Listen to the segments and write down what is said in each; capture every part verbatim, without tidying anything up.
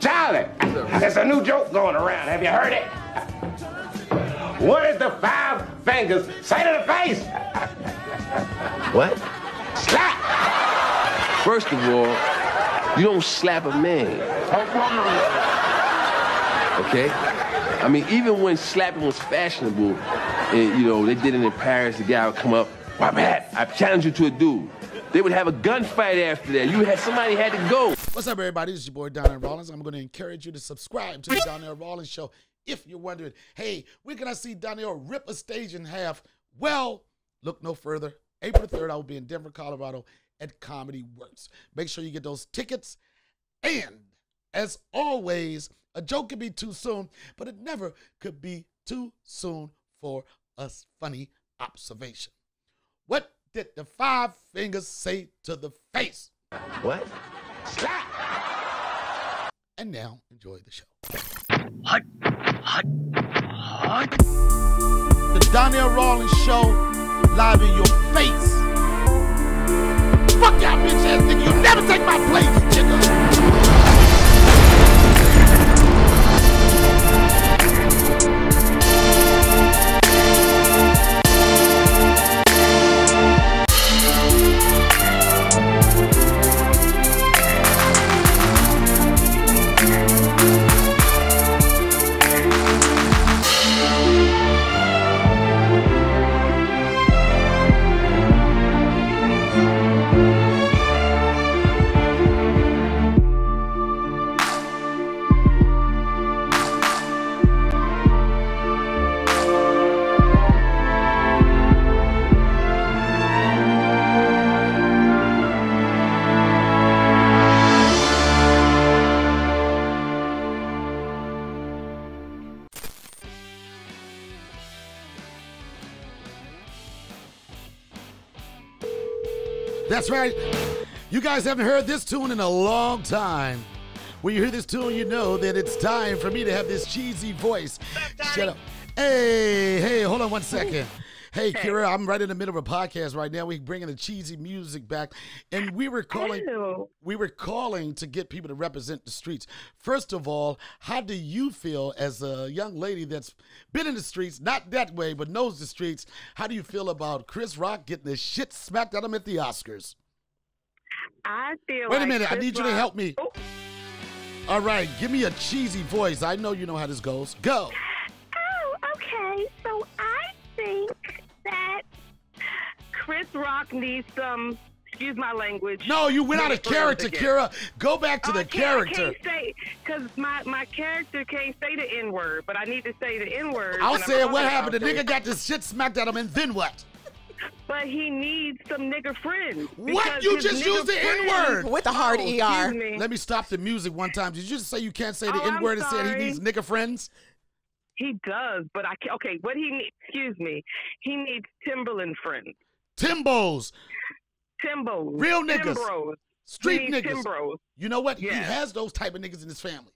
Charlie, there's a new joke going around. Have you heard it? What is the five fingers say to the face? What? Slap! First of all, you don't slap a man. Okay? I mean, even when slapping was fashionable, and, you know, they did it in Paris, the guy would come up, "Why, Matt, I challenge you to a duel." They would have a gunfight after that. You had somebody had to go. What's up, everybody? This is your boy, Donnell Rawlings. I'm going to encourage you to subscribe to the Donnell Rawlings Show. If you're wondering, hey, where can I see Donnell rip a stage in half? Well, look no further. April third, I will be in Denver, Colorado at Comedy Works. Make sure you get those tickets. And as always, a joke can be too soon, but it never could be too soon for a funny observation. What did the five fingers say to the face? What? Slap! And now, enjoy the show. Hot, hot, hot. The Donnell Rawlings Show, live in your face. Fuck y'all bitch ass nigga, you never take my place, nigga. That's right. You guys haven't heard this tune in a long time. When you hear this tune, you know that it's time for me to have this cheesy voice. Shut up. Hey, hey, hold on one second. Hey, Kira, I'm right in the middle of a podcast right now. We're bringing the cheesy music back. And we were calling Hello. we were calling to get people to represent the streets. First of all, how do you feel as a young lady that's been in the streets, not that way, but knows the streets? How do you feel about Chris Rock getting the shit smacked out of him at the Oscars? I feel Wait a minute, like I need Rock. you to help me. Oh. All right, give me a cheesy voice. I know you know how this goes. Go. Oh, okay. So I think that Chris Rock needs some, excuse my language. No, you went out of character, Kira. Go back to the character. Because my, my character can't say the N-word, but I need to say the N-word. I'll say it. What happened? The nigga got this shit smacked at him, and then what? But he needs some nigga friends. What? You just used the N-word. With a hard E R. Let me stop the music one time. Did you just say you can't say the N-word and say he needs nigga friends? He does, but I can't. Okay, what he needs, excuse me, he needs Timberland friends. Timbos. Timbos. Real niggas. Timbros. Street niggas. Timbros. You know what? Yeah. He has those type of niggas in his family.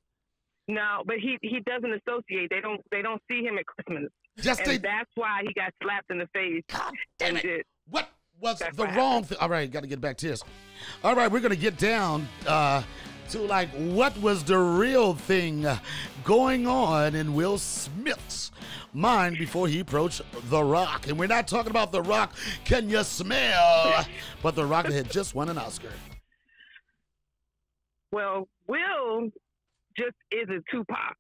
No, but he, he doesn't associate. They don't they don't see him at Christmas. Just and they, that's why he got slapped in the face. God damn it. Did, what was the what wrong thing? All right, got to get back to this. All right, we're going to get down uh, to, like, what was the real thing going on in Will Smith's mind before he approached The Rock? And we're not talking about The Rock, can you smell? But The Rock had just won an Oscar. Well, Will just isn't Tupac.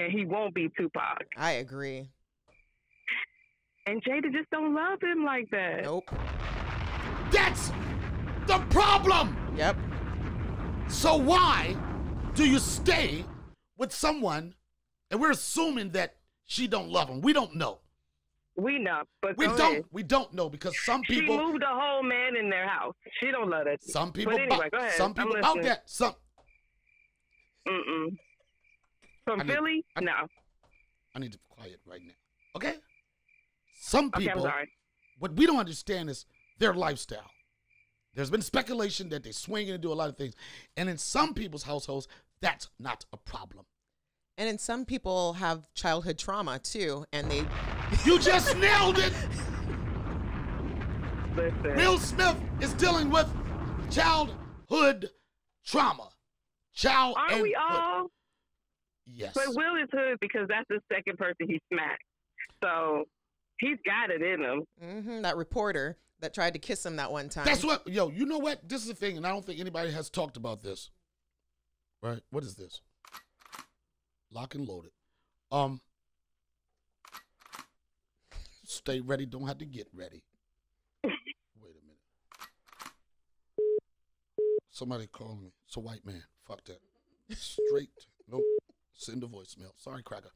And he won't be Tupac. I agree. And Jada just don't love him like that. Nope. That's the problem! Yep. So why do you stay with someone, and we're assuming that she don't love him? We don't know. We know, but we don't. Ahead. We don't know because some people. She moved a whole man in their house. She don't love that. Some people. But anyway, go ahead. Some people out there. Some. Mm mm. From I need, Philly, I, no. I need to be quiet right now. Okay. Some people. Okay, I'm sorry. What we don't understand is their lifestyle. There's been speculation that they swing and do a lot of things. And in some people's households, that's not a problem. And in some people have childhood trauma, too, and they... You just nailed it! Listen. Will Smith is dealing with childhood trauma. Child. Are and we all? Hood. Yes. But Will is hood because that's the second person he smacked. So he's got it in him. Mm-hmm, that reporter that tried to kiss him that one time. That's what, yo, you know what? This is the thing, and I don't think anybody has talked about this. Right? What is this? Lock and loaded. Um, stay ready, don't have to get ready. Wait a minute. Somebody called me. It's a white man. Fuck that. Straight. Nope. Send a voicemail. Sorry, cracker.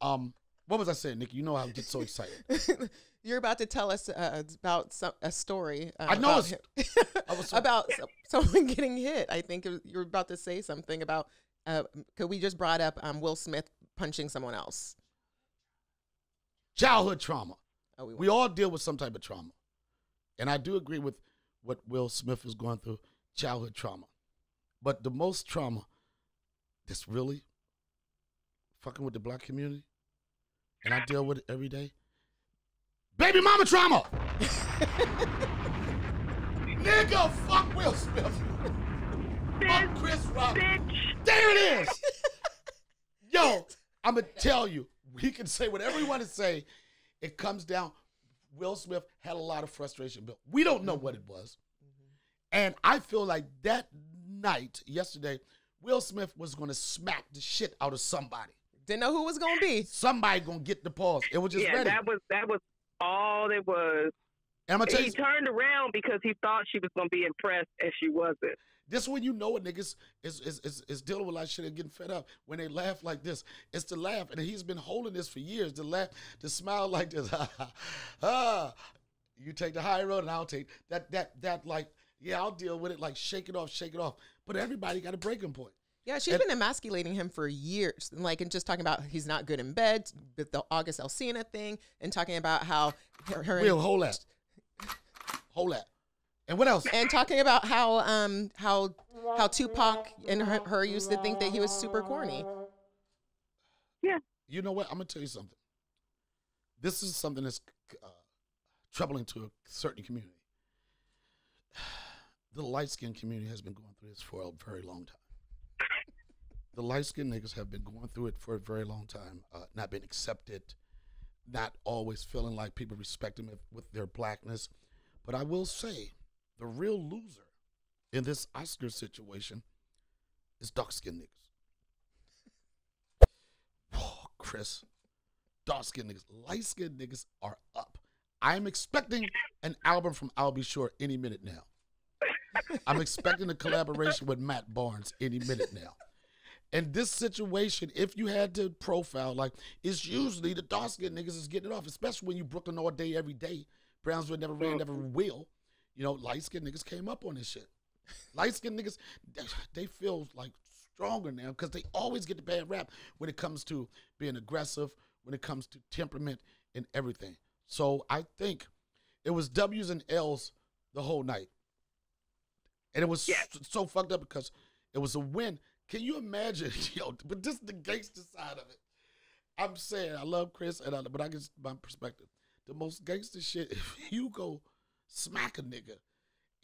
Um, what was I saying, Nikki? You know I get so excited. You're about to tell us uh, about some, a story. Uh, I know about, it's, I was so about someone getting hit. I think it was, you were about to say something about. Uh, Cause we just brought up um, Will Smith punching someone else. Childhood trauma. Oh, we, we all deal with some type of trauma, and I do agree with what Will Smith is going through. Childhood trauma, but the most trauma that's really fucking with the black community, and I deal with it every day. Baby mama trauma. Nigga, fuck Will Smith. Fuck Chris Rock. Bitch. There it is. Yo, I'm going to tell you, we can say whatever we want to say. It comes down. Will Smith had a lot of frustration, but we don't know what it was. Mm-hmm. And I feel like that night, yesterday, Will Smith was going to smack the shit out of somebody. Didn't know who was going to be. Somebody going to get the pause. It was just yeah, ready. That was, that was all it was. And he you, turned around because he thought she was going to be impressed, and she wasn't. This when you know a niggas is, is, is, is dealing with a lot of shit and getting fed up. When they laugh like this, it's the laugh. And he's been holding this for years, to laugh, to smile like this. ah, you take the high road and I'll take that, that, that like, yeah, I'll deal with it. Like, shake it off, shake it off. But everybody got a breaking point. Yeah, she's and, been emasculating him for years. Like, and just talking about he's not good in bed, with the August Alsina thing, and talking about how her, her Will, hold that. Hold that. And what else? And talking about how um how how Tupac and her, her used to think that he was super corny. Yeah. You know what? I'm gonna tell you something. This is something that's uh, troubling to a certain community. The light-skinned community has been going through this for a very long time. The light-skinned niggas have been going through it for a very long time, uh, not being accepted, not always feeling like people respect them if, with their blackness. But I will say, the real loser in this Oscar situation is dark-skinned niggas. Oh, Chris. Dark-skinned niggas. Light-skinned niggas are up. I'm expecting an album from I'll Be Sure any minute now. I'm expecting a collaboration with Matt Barnes any minute now. And this situation, if you had to profile, like, it's usually the dark-skinned niggas is getting it off, especially when you Brooklyn all day, every day. Brownsville never ran, never will. You know, light-skinned niggas came up on this shit. Light-skinned niggas, they feel like stronger now because they always get the bad rap when it comes to being aggressive, when it comes to temperament and everything. So I think it was W's and L's the whole night. And it was yeah. so, so fucked up because it was a win. Can you imagine? Yo, but this is the gangster side of it. I'm saying I love Chris, and I, but I get my perspective. The most gangster shit, if you go smack a nigga,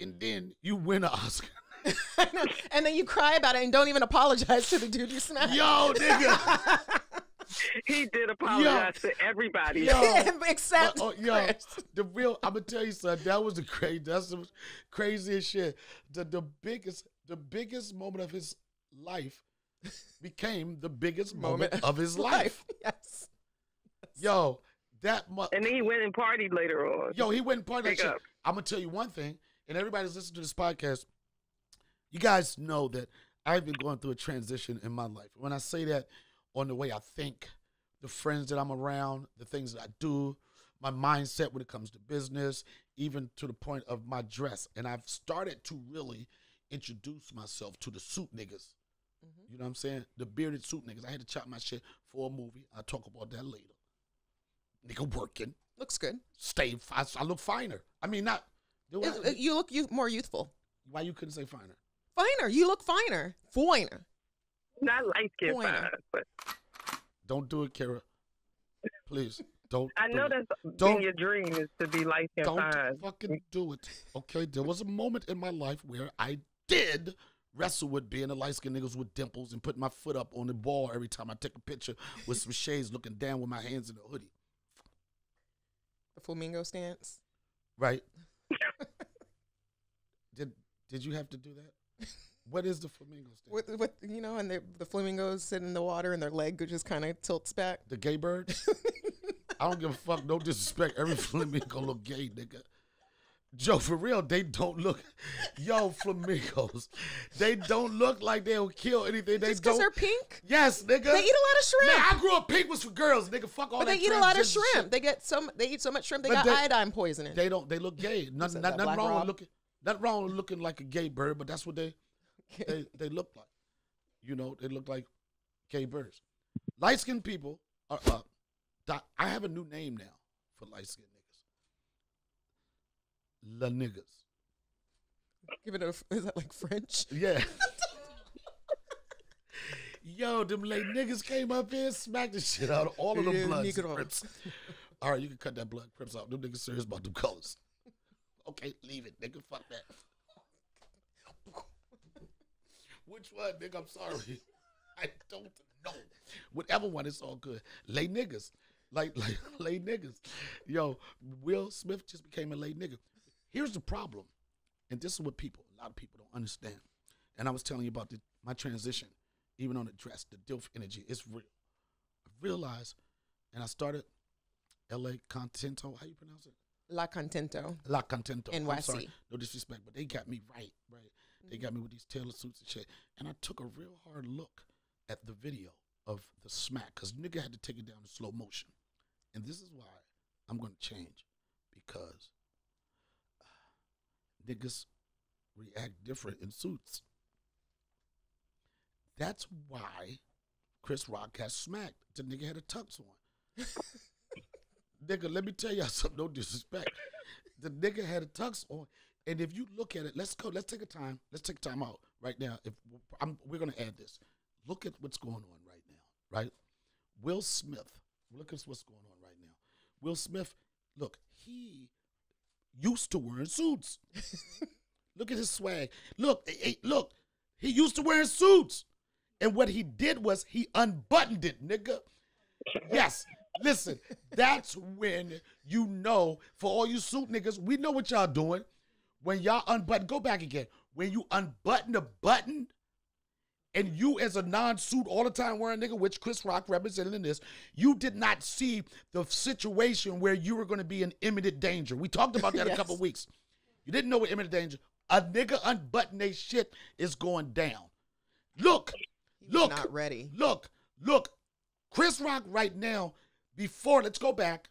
and then you win an Oscar. And then you cry about it and don't even apologize to the dude you smacked. Yo, nigga. He did apologize yo. to everybody. Yo. Except but, oh, yo, the real, I'm going to tell you, son, that was the, crazy, that's the craziest shit. The, the, biggest, the biggest moment of his life became the biggest moment, moment of his life. life. Yes. Yo. That much. And then he went and partied later on. Yo, he went and partied. Shit. I'm going to tell you one thing, and everybody's listening to this podcast, you guys know that I've been going through a transition in my life. When I say that, on the way I think, the friends that I'm around, the things that I do, my mindset when it comes to business, even to the point of my dress. And I've started to really introduce myself to the suit niggas. Mm-hmm. You know what I'm saying? The bearded suit niggas. I had to chop my shit for a movie. I'll talk about that later. Nigga working. Looks good. Stay, I, I look finer. I mean, not. It, I, it, you look you more youthful. Why you couldn't say finer? Finer. You look finer. Finer. Not light skin finer. But... Don't do it, Kara. Please. Don't. I know do that's don't, been your dream is to be light skin fine. Don't fucking do it. Okay? There was a moment in my life where I did wrestle with being the light-skinned niggas with dimples and putting my foot up on the ball every time I take a picture with some shades looking down with my hands in the hoodie. The flamingo stance? Right. Did did you have to do that? What is the flamingo stance? With, with, you know, and the, the flamingos sit in the water and their leg just kind of tilts back. The gay bird? I don't give a fuck. No disrespect. Every flamingo look gay, nigga. Joe, for real, they don't look. Yo, flamingos, they don't look like they'll kill anything. They Just because they're pink? Yes, nigga. They eat a lot of shrimp. Man, I grew up pink was for girls, nigga. Fuck all but that. But they eat a lot of shrimp. shrimp. They get so they eat so much shrimp. They but got they, iodine poisoning. They don't. They look gay. Nothing. Not, nothing wrong Rob? with looking. Nothing wrong with looking like a gay bird, but that's what they they, they look like. You know, they look like gay birds. Light skinned people are up. Uh, I have a new name now for light skinned. La niggas. Give it a, is that like French? Yeah. Yo, them late niggas came up here, smacked the shit out of all of them bloods. All right, you can cut that blood crips out. Them niggas serious about them colors. Okay, leave it, nigga. Fuck that. Which one, nigga? I'm sorry. I don't know. Whatever one, it's all good. Late niggas. Like, like, lay niggas. Yo, Will Smith just became a lay nigga. Here's the problem, and this is what people, a lot of people don't understand. And I was telling you about the, my transition, even on the dress, the D I L F energy, it's real. I realized, and I started L A Contento, how you pronounce it? La Contento. La Contento. N Y C. I'm sorry, no disrespect, but they got me right, right? Mm-hmm. They got me with these tailor suits and shit. And I took a real hard look at the video of the smack, because nigga had to take it down in slow motion. And this is why I'm going to change, because uh, niggas react different in suits. That's why Chris Rock got smacked. The nigga had a tux on. Nigga, let me tell y'all something, no disrespect. The nigga had a tux on. And if you look at it, let's go, let's take a time, let's take time out right now. If I'm, we're going to add this. Look at what's going on right now, right? Will Smith, look at what's going on right now. Will Smith, look, he used to wearing suits. Look at his swag. Look, look, he used to wearing suits. And what he did was he unbuttoned it, nigga. Yes, listen, that's when you know, for all you suit niggas, we know what y'all doing. When y'all unbutton, go back again. When you unbutton a button, and you as a non-suit all the time wearing nigga, which Chris Rock represented in this, you did not see the situation where you were gonna be in imminent danger. We talked about that yes. a couple weeks. You didn't know what imminent danger. A nigga unbutton their shit is going down. Look, he look, not ready. Look, look, Chris Rock right now, before, let's go back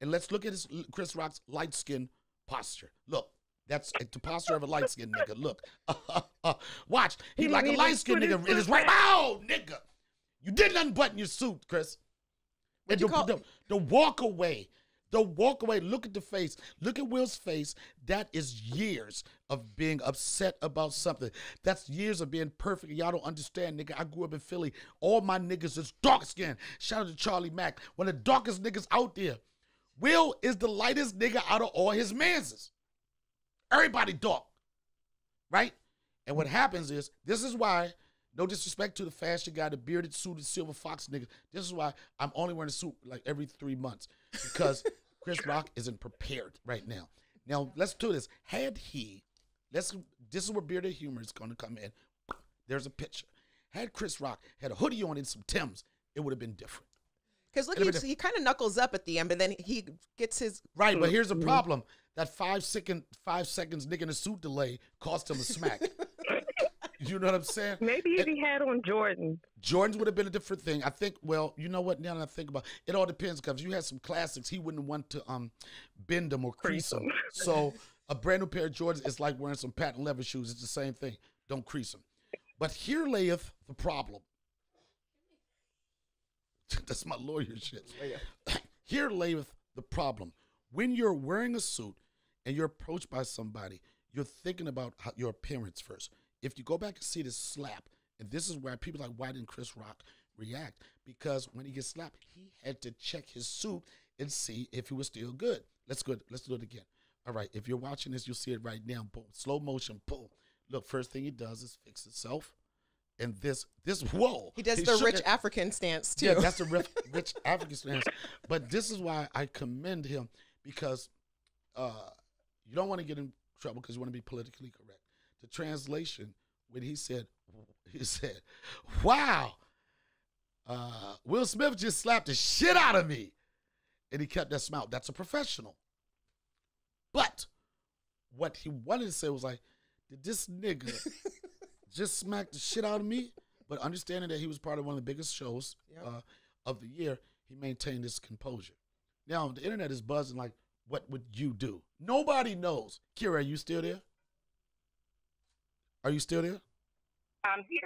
and let's look at his, Chris Rock's light skin posture. Look. That's the posture of a light-skinned nigga. Look, uh, uh, uh, watch. He like a light-skinned nigga in his right. Oh, nigga. You didn't unbutton your suit, Chris. And the, the, the walk away, the walk away, look at the face. Look at Will's face. That is years of being upset about something. That's years of being perfect. Y'all don't understand, nigga. I grew up in Philly. All my niggas is dark-skinned. Shout out to Charlie Mack. One of the darkest niggas out there. Will is the lightest nigga out of all his manses. Everybody dark, right? And what happens is, this is why, no disrespect to the fashion guy, the bearded, suited, silver fox nigga, this is why I'm only wearing a suit like every three months, because Chris Rock isn't prepared right now. Now, let's do this. Had he, let's, this is where bearded humor is going to come in. There's a picture. Had Chris Rock had a hoodie on and some Timbs, it would have been different. Because look, he, he kind of knuckles up at the end, but then he gets his... Right, but here's the problem. That five second, five seconds nigga in a suit delay cost him a smack. You know what I'm saying? Maybe if and, he had on Jordan. Jordans would have been a different thing. I think, well, you know what? Now that I think about it, it all depends, because you had some classics, he wouldn't want to um, bend them or crease them. So a brand new pair of Jordans is like wearing some patent leather shoes. It's the same thing. Don't crease them. But here layeth the problem. That's my lawyer shit. Here layeth the problem. When you're wearing a suit and you're approached by somebody, you're thinking about how, your appearance first. If you go back and see this slap, and this is where people are like, why didn't Chris Rock react? Because when he gets slapped, he had to check his suit and see if he was still good. Let's go. Let's do it again. All right. If you're watching this, you'll see it right now. Boom. Slow motion. Boom. Look, first thing he does is fix itself. And this, this, whoa. He does he the rich it. African stance, too. Yeah, that's the rich, rich African stance. But this is why I commend him, because uh, you don't want to get in trouble because you want to be politically correct. The translation, when he said, he said, wow, uh, Will Smith just slapped the shit out of me. And he kept that smile. That's a professional. But what he wanted to say was like, did this nigga just smack the shit out of me? But understanding that he was part of one of the biggest shows yep. uh, of the year, he maintained his composure. Now, the internet is buzzing like, what would you do? Nobody knows. Kira, are you still there? Are you still there? I'm here.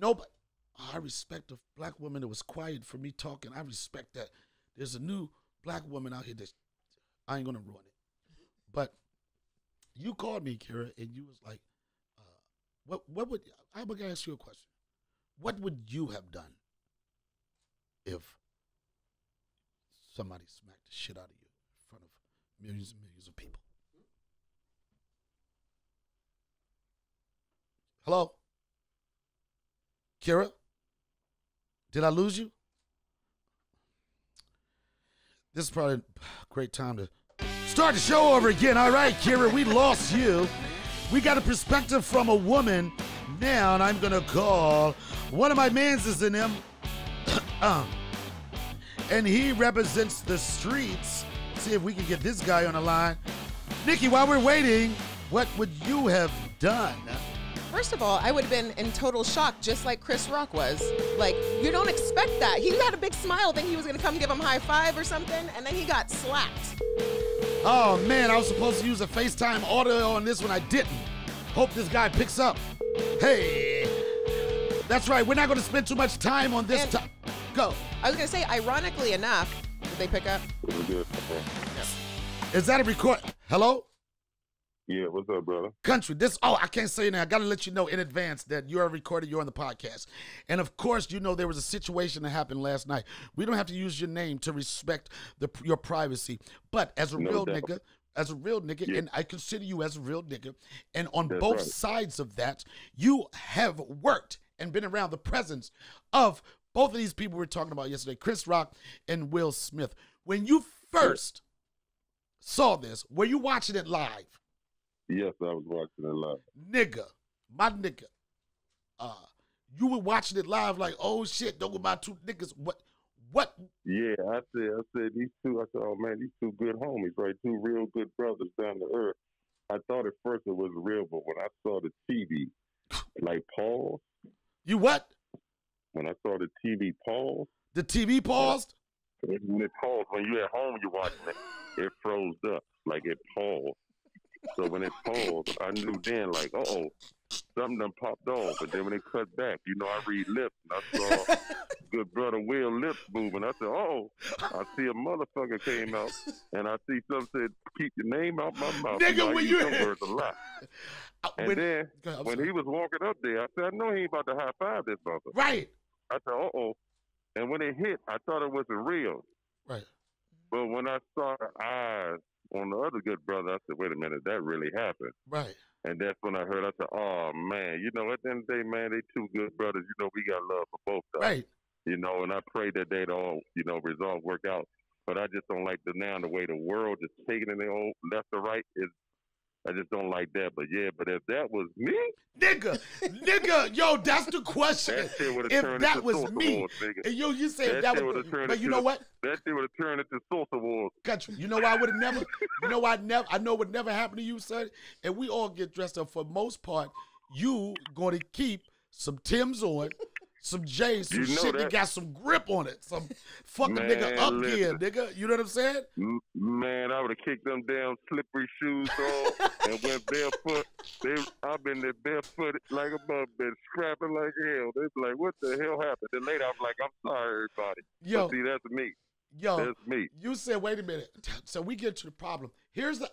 Nobody. Oh, I respect a black woman that was quiet for me talking. I respect that. There's a new black woman out here that I ain't going to ruin it. But you called me, Kira, and you was like, uh, what What would, I'm going to ask you a question. What would you have done if somebody smacked the shit out of you in front of millions and millions of people? Hello? Kira? Did I lose you? This is probably a great time to start the show over again. All right, Kira, we lost you. We got a perspective from a woman now, and I'm going to call one of my mans is in him. um, and he represents the streets. See if we can get this guy on the line. Nikki, while we're waiting, what would you have done? First of all, I would have been in total shock, just like Chris Rock was. Like, you don't expect that. He had a big smile, think he was gonna come give him a high five or something, and then he got slapped. Oh man, I was supposed to use a FaceTime audio on this one, I didn't. Hope this guy picks up. Hey, that's right, we're not gonna spend too much time on this topic. Go. I was gonna say, ironically enough, did they pick up? Is that a record? Hello? Yeah, what's up, brother? Country, this, oh, I can't say now. I got to let you know in advance that you are recorded, you're on the podcast. And, of course, you know there was a situation that happened last night. We don't have to use your name to respect the, your privacy. But as a no real doubt. nigga, as a real nigga, yeah. and I consider you as a real nigga, and on That's both right. sides of that, you have worked and been around the presence of both of these people we were talking about yesterday, Chris Rock and Will Smith. When you first saw this, were you watching it live? Yes, I was watching it live. Nigga, my nigga, uh, you were watching it live like, oh shit, don't go my two niggas. What? What? Yeah, I said, I said these two. I said, oh man, these two good homies, right? Two real good brothers down to earth. I thought at first it was real, but when I saw the T V, like pause. You what? When I saw the T V pause. The T V paused. When it paused, when you at home, you're watching it. It froze up, like it paused. So when it paused, I knew then, like, uh oh, something done popped off. But then when it cut back, you know, I read lips, and I saw good brother Will lips moving. I said, uh oh, I see a motherfucker came out, and I see some said, keep your name out my mouth. Nigga, you know, when you them words a lot. And when, then God, when sorry. he was walking up there, I said, I know he ain't about to high five this motherfucker. Right. I said, uh oh, and when it hit, I thought it wasn't real. Right. But when I saw her eyes on the other good brother, I said, wait a minute, that really happened. Right. And that's when I heard, I said, oh, man, you know, at the end of the day, man, they two good brothers. You know, we got love for both of us. Right. You know, and I pray that they'd all, you know, resolve, work out. But I just don't like the now the way the world is taking it in the old left or right. Is I just don't like that. But, yeah, but if that was me. Nigga, nigga, yo, that's the question. That shit would have turned into Source Awards, nigga. And yo, you say that if that was me. But you know what? That shit would have turned into Source Awards. Country, you know why I would have never, you know why I never, I know it would never happen to you, son? And we all get dressed up for the most part. You going to keep some Tims on, some J's, some you know shit that got some grip on it. Some fucking man, nigga up listen. here, nigga. You know what I'm saying? Man, I would have kicked them damn slippery shoes off and went barefoot. They, I've been there barefoot like a bug, been scrapping like hell. They be like, what the hell happened? Then later I was like, I'm sorry, everybody. Yo, but see, that's me. Yo, that's me. You said, wait a minute. So we get to the problem. Here's the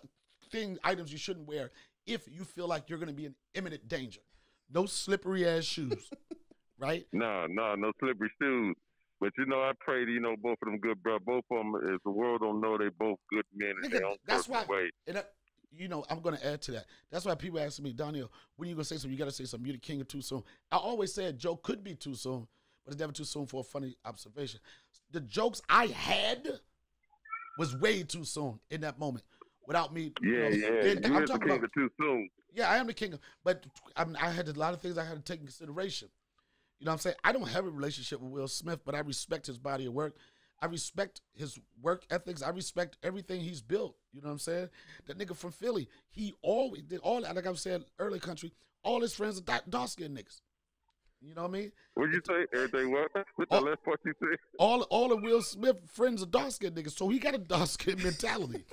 thing, items you shouldn't wear if you feel like you're going to be in imminent danger. No slippery ass shoes. Right? No, no, no slippery shoes. But you know, I pray to, you know, both of them good, bro. Both of them, if the world don't know, they both good men in their own way. And I, you know, I'm going to add to that. That's why people ask me, Donnell, when are you going to say something? You got to say something. You're the king of too soon. I always said joke could be too soon, but it's never too soon for a funny observation. The jokes I had was way too soon in that moment without me. Yeah, you know, yeah. It, you I'm talking the king about, of too soon. Yeah, I am the king of, but I, mean, I had a lot of things I had to take into consideration. You know what I'm saying? I don't have a relationship with Will Smith, but I respect his body of work. I respect his work ethics. I respect everything he's built. You know what I'm saying? That nigga from Philly, he always did all that. Like I was saying early country, all his friends are dark-skinned niggas. You know what I mean? What'd you say? Everything what? What's the last part you said? All, all of Will Smith's friends are dark-skinned niggas, so he got a dark-skinned mentality.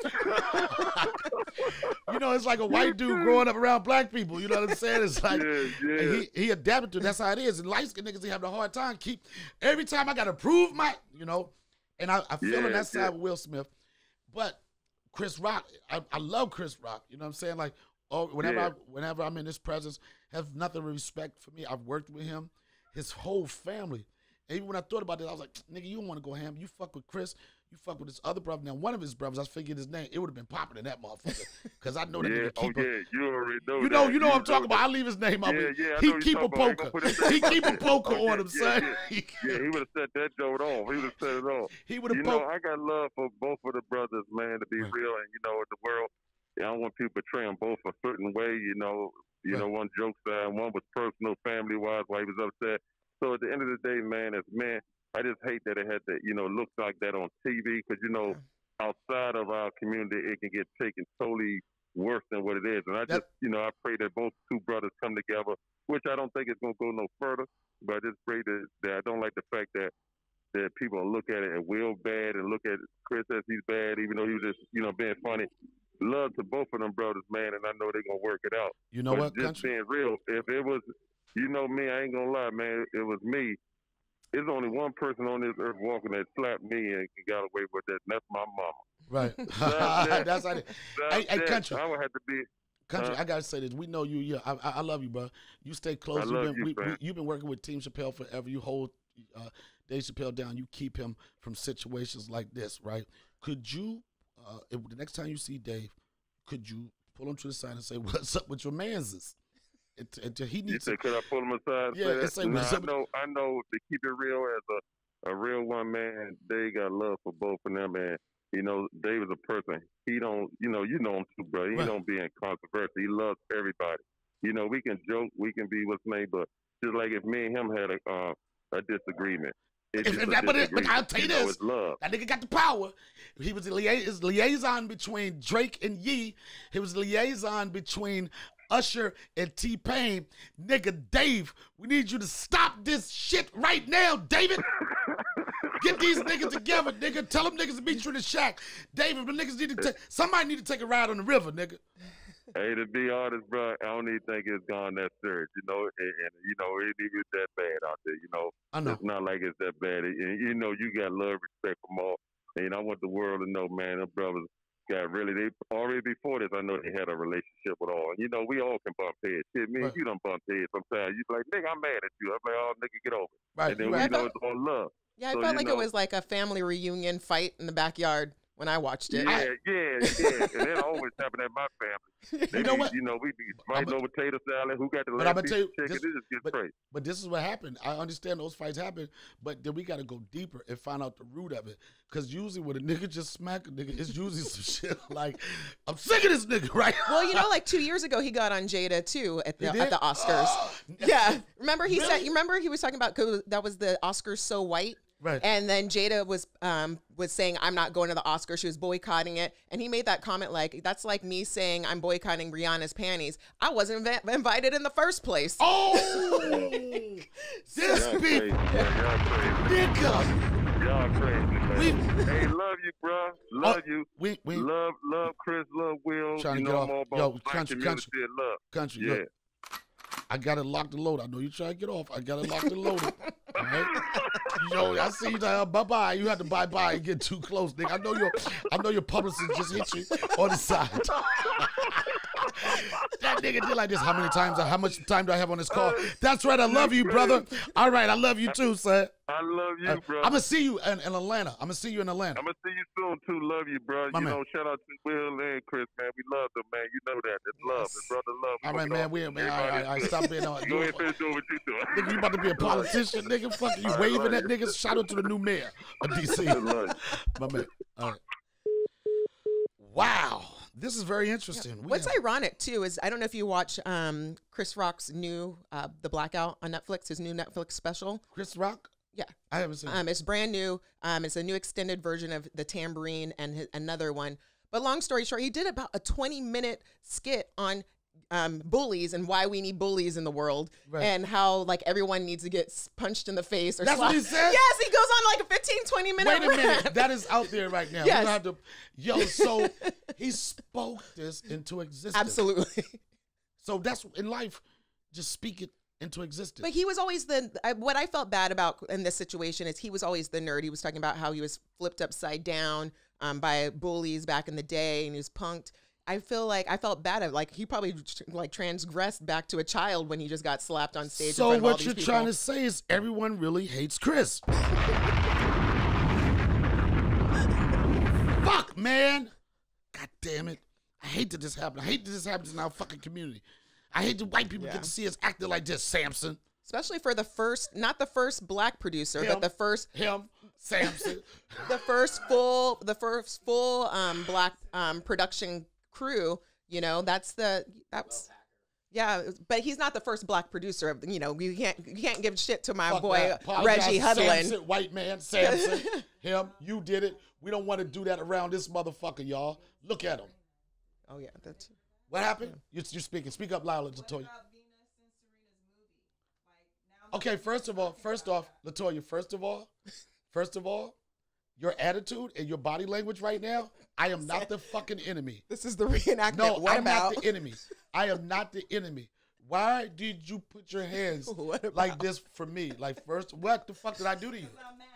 You know, it's like a white dude growing up around black people. You know what I'm saying? It's like yeah, yeah. he he adapted to it. That's how it is. And light-skinned niggas, they have a hard time. Keep every time I got to prove my, you know. And I, I feel yeah, on that side yeah. with Will Smith. But Chris Rock, I, I love Chris Rock. You know what I'm saying? Like, oh, whenever, yeah. I, whenever I'm in his presence, have nothing but respect for me. I've worked with him, his whole family. And even when I thought about this, I was like, nigga, you don't want to go ham. You fuck with Chris. You fuck with his other brother. Now, one of his brothers, I was figuring his name. It would have been popping in that motherfucker. Because I know that yeah. nigga keep oh, a, yeah. You already know You know, you know you what I'm talking that. about. I leave his name out. Yeah, yeah, he keep a poker. He keep a poker on him, son. Yeah, yeah, he would have set that joke off. He would have set it off. He would have poked. You know, I got love for both of the brothers, man, to be right. real. And, you know, in the world, yeah, I don't want people portraying both a certain way. You know, you right. know, one joke side, one was personal, family-wise, while he was upset. So at the end of the day, man, as men, I just hate that it had to, you know, look like that on T V because, you know, outside of our community, it can get taken totally worse than what it is. And I just, you know, I pray that both two brothers come together, which I don't think is going to go no further. But I just pray that, that I don't like the fact that, that people look at it and Will bad and look at Chris as he's bad, even though he was just, you know, being funny. Love to both of them brothers, man, and I know they're going to work it out. You know but what, just country? being real, if it was, you know me, I ain't going to lie, man, it was me. There's only one person on this earth walking that slapped me and got away with that, and that's my mama. Right. that, that's how it is. Hey, hey, country. I would have to be. Country, uh, I got to say this. We know you. Yeah, I, I love you, bro. You stay close. I you've love been, you, we, we, You've been working with Team Chappelle forever. You hold uh, Dave Chappelle down. You keep him from situations like this, right? Could you, uh, if, the next time you see Dave, could you pull him to the side and say, what's up with your manses? It, it, he needs you to. Could I pull him aside? Yeah, and say, nah, I know. I know to keep it real as a, a real one man. They got love for both of them, and you know, Dave is a person. He don't, you know, you know him too, bro. He right. don't be in controversy. He loves everybody. You know, we can joke, we can be what's made, but just like if me and him had a uh, a disagreement. If, if that, but, it, but I'll tell you, you this, know, that nigga got the power. He was the lia his liaison between Drake and Ye. He was the liaison between Usher and T-Pain. Nigga, Dave, we need you to stop this shit right now, David. Get these niggas together, nigga. Tell them niggas to meet you in the shack. David, but niggas need to take, somebody need to take a ride on the river, nigga. Hey, to be honest, bro, I don't even think it's gone that serious, you know, and, and you know, it ain't even that bad out there, you know. I know. It's not like it's that bad. And, you know, you got love, respect from all. And I want the world to know, man, them brothers got really, they already before this, I know they had a relationship with all. And, you know, we all can bump heads. Shit, me right. and you done bump heads sometimes. You be like, nigga, I'm mad at you. I'm like, oh, nigga, get over it. Right. And then right. we know it's all love. Yeah, I so, felt like know, it was like a family reunion fight in the backyard. When I watched it. Yeah, yeah, yeah. And that always happened at my family. They you know be, what? You know, we be fighting over potato salad. Who got the last piece of chicken? This, this is but, crazy. But this is what happened. I understand those fights happen, but then we got to go deeper and find out the root of it. Because usually when a nigga just smack a nigga, it's usually some shit like, I'm sick of this nigga, right? Well, you know, like two years ago, he got on Jada, too, at the, at the Oscars. Oh, yeah. Remember, he really? said, you remember he was talking about, that was the Oscars So White? Right. And then Jada was um, was saying, I'm not going to the Oscars. She was boycotting it. And he made that comment like, that's like me saying I'm boycotting Rihanna's panties. I wasn't inv invited in the first place. Oh! Like, this bitch. Y'all crazy. Hey, love you, bro. Love oh, you. We, we, love, love Chris, love Will. You know more about Yo, country, country, love. Country, yeah. Look. I got it locked and loaded. I know you trying to get off. I got it locked and loaded. All right? Yo, I see you like, bye-bye. You have to bye-bye and get too close, nigga. I know your I know your publicist just hit you on the side. that nigga did like this. How many times? How much time do I have on this call? That's right. I love you, brother. All right. I love you too, son. I love you, bro. I'm going to see you in, in Atlanta. I'm going to see you in Atlanta. I'm going to see you soon, too. Love you, bro. My you man. know, shout out to Will and Chris, man. We love them, man. You know that. It's love. It's brother love. All right, man. We, man. All right, all right, all right. Stop being on. Go ahead and do what you doing. Nigga, you about to be a politician, nigga. Fuck you. All waving right, at niggas. Shout out to the new mayor of D C My man. All right. Wow. This is very interesting. Yeah. What's have... ironic, too, is I don't know if you watch um, Chris Rock's new uh, The Blackout on Netflix, his new Netflix special. Chris Rock? Yeah. I haven't seen um, it. It's brand new. Um, it's a new extended version of The Tambourine and his, another one. But long story short, he did about a twenty-minute skit on um, bullies and why we need bullies in the world, right, and how, like, everyone needs to get punched in the face. Or That's slapped. what he said? Yes, he goes on, like, a fifteen, twenty-minute Wait a rap. minute. That is out there right now. Yes. We're gonna have to... Yo, so he spoke this into existence. Absolutely. So that's in life, just speak it into existence. But he was always the, I, what I felt bad about in this situation is he was always the nerd. He was talking about how he was flipped upside down um, by bullies back in the day and he was punked. I feel like I felt bad. At, like he probably like transgressed back to a child when he just got slapped on stage. So in front what of all these you're people. trying to say is everyone really hates Chris. Fuck, man. God damn it. I hate that this happened. I hate that this happens in our fucking community. I hate that white people yeah. get to see us acting like this, Samson. Especially for the first, not the first black producer, him, but the first him, Samson. The first full, the first full um, black um, production crew. You know, that's the that's. Yeah, but he's not the first black producer. Of, you know, you can't you can't give shit to my Fuck boy Reggie Hudlin. Samson, white man, Samson, him. You did it. We don't want to do that around this motherfucker, y'all. Look at him. Oh yeah, that's what happened. Yeah. You're, you're speaking. Speak up loud, Latoya. Okay, first of all, first off, Latoya. First of all, first of all, your attitude and your body language right now. I am not the fucking enemy. This is the reenactment. No, what I'm about? not the enemy. I am not the enemy. Why did you put your hands like this for me? Like, first, what the fuck did I do to you? I'm mad.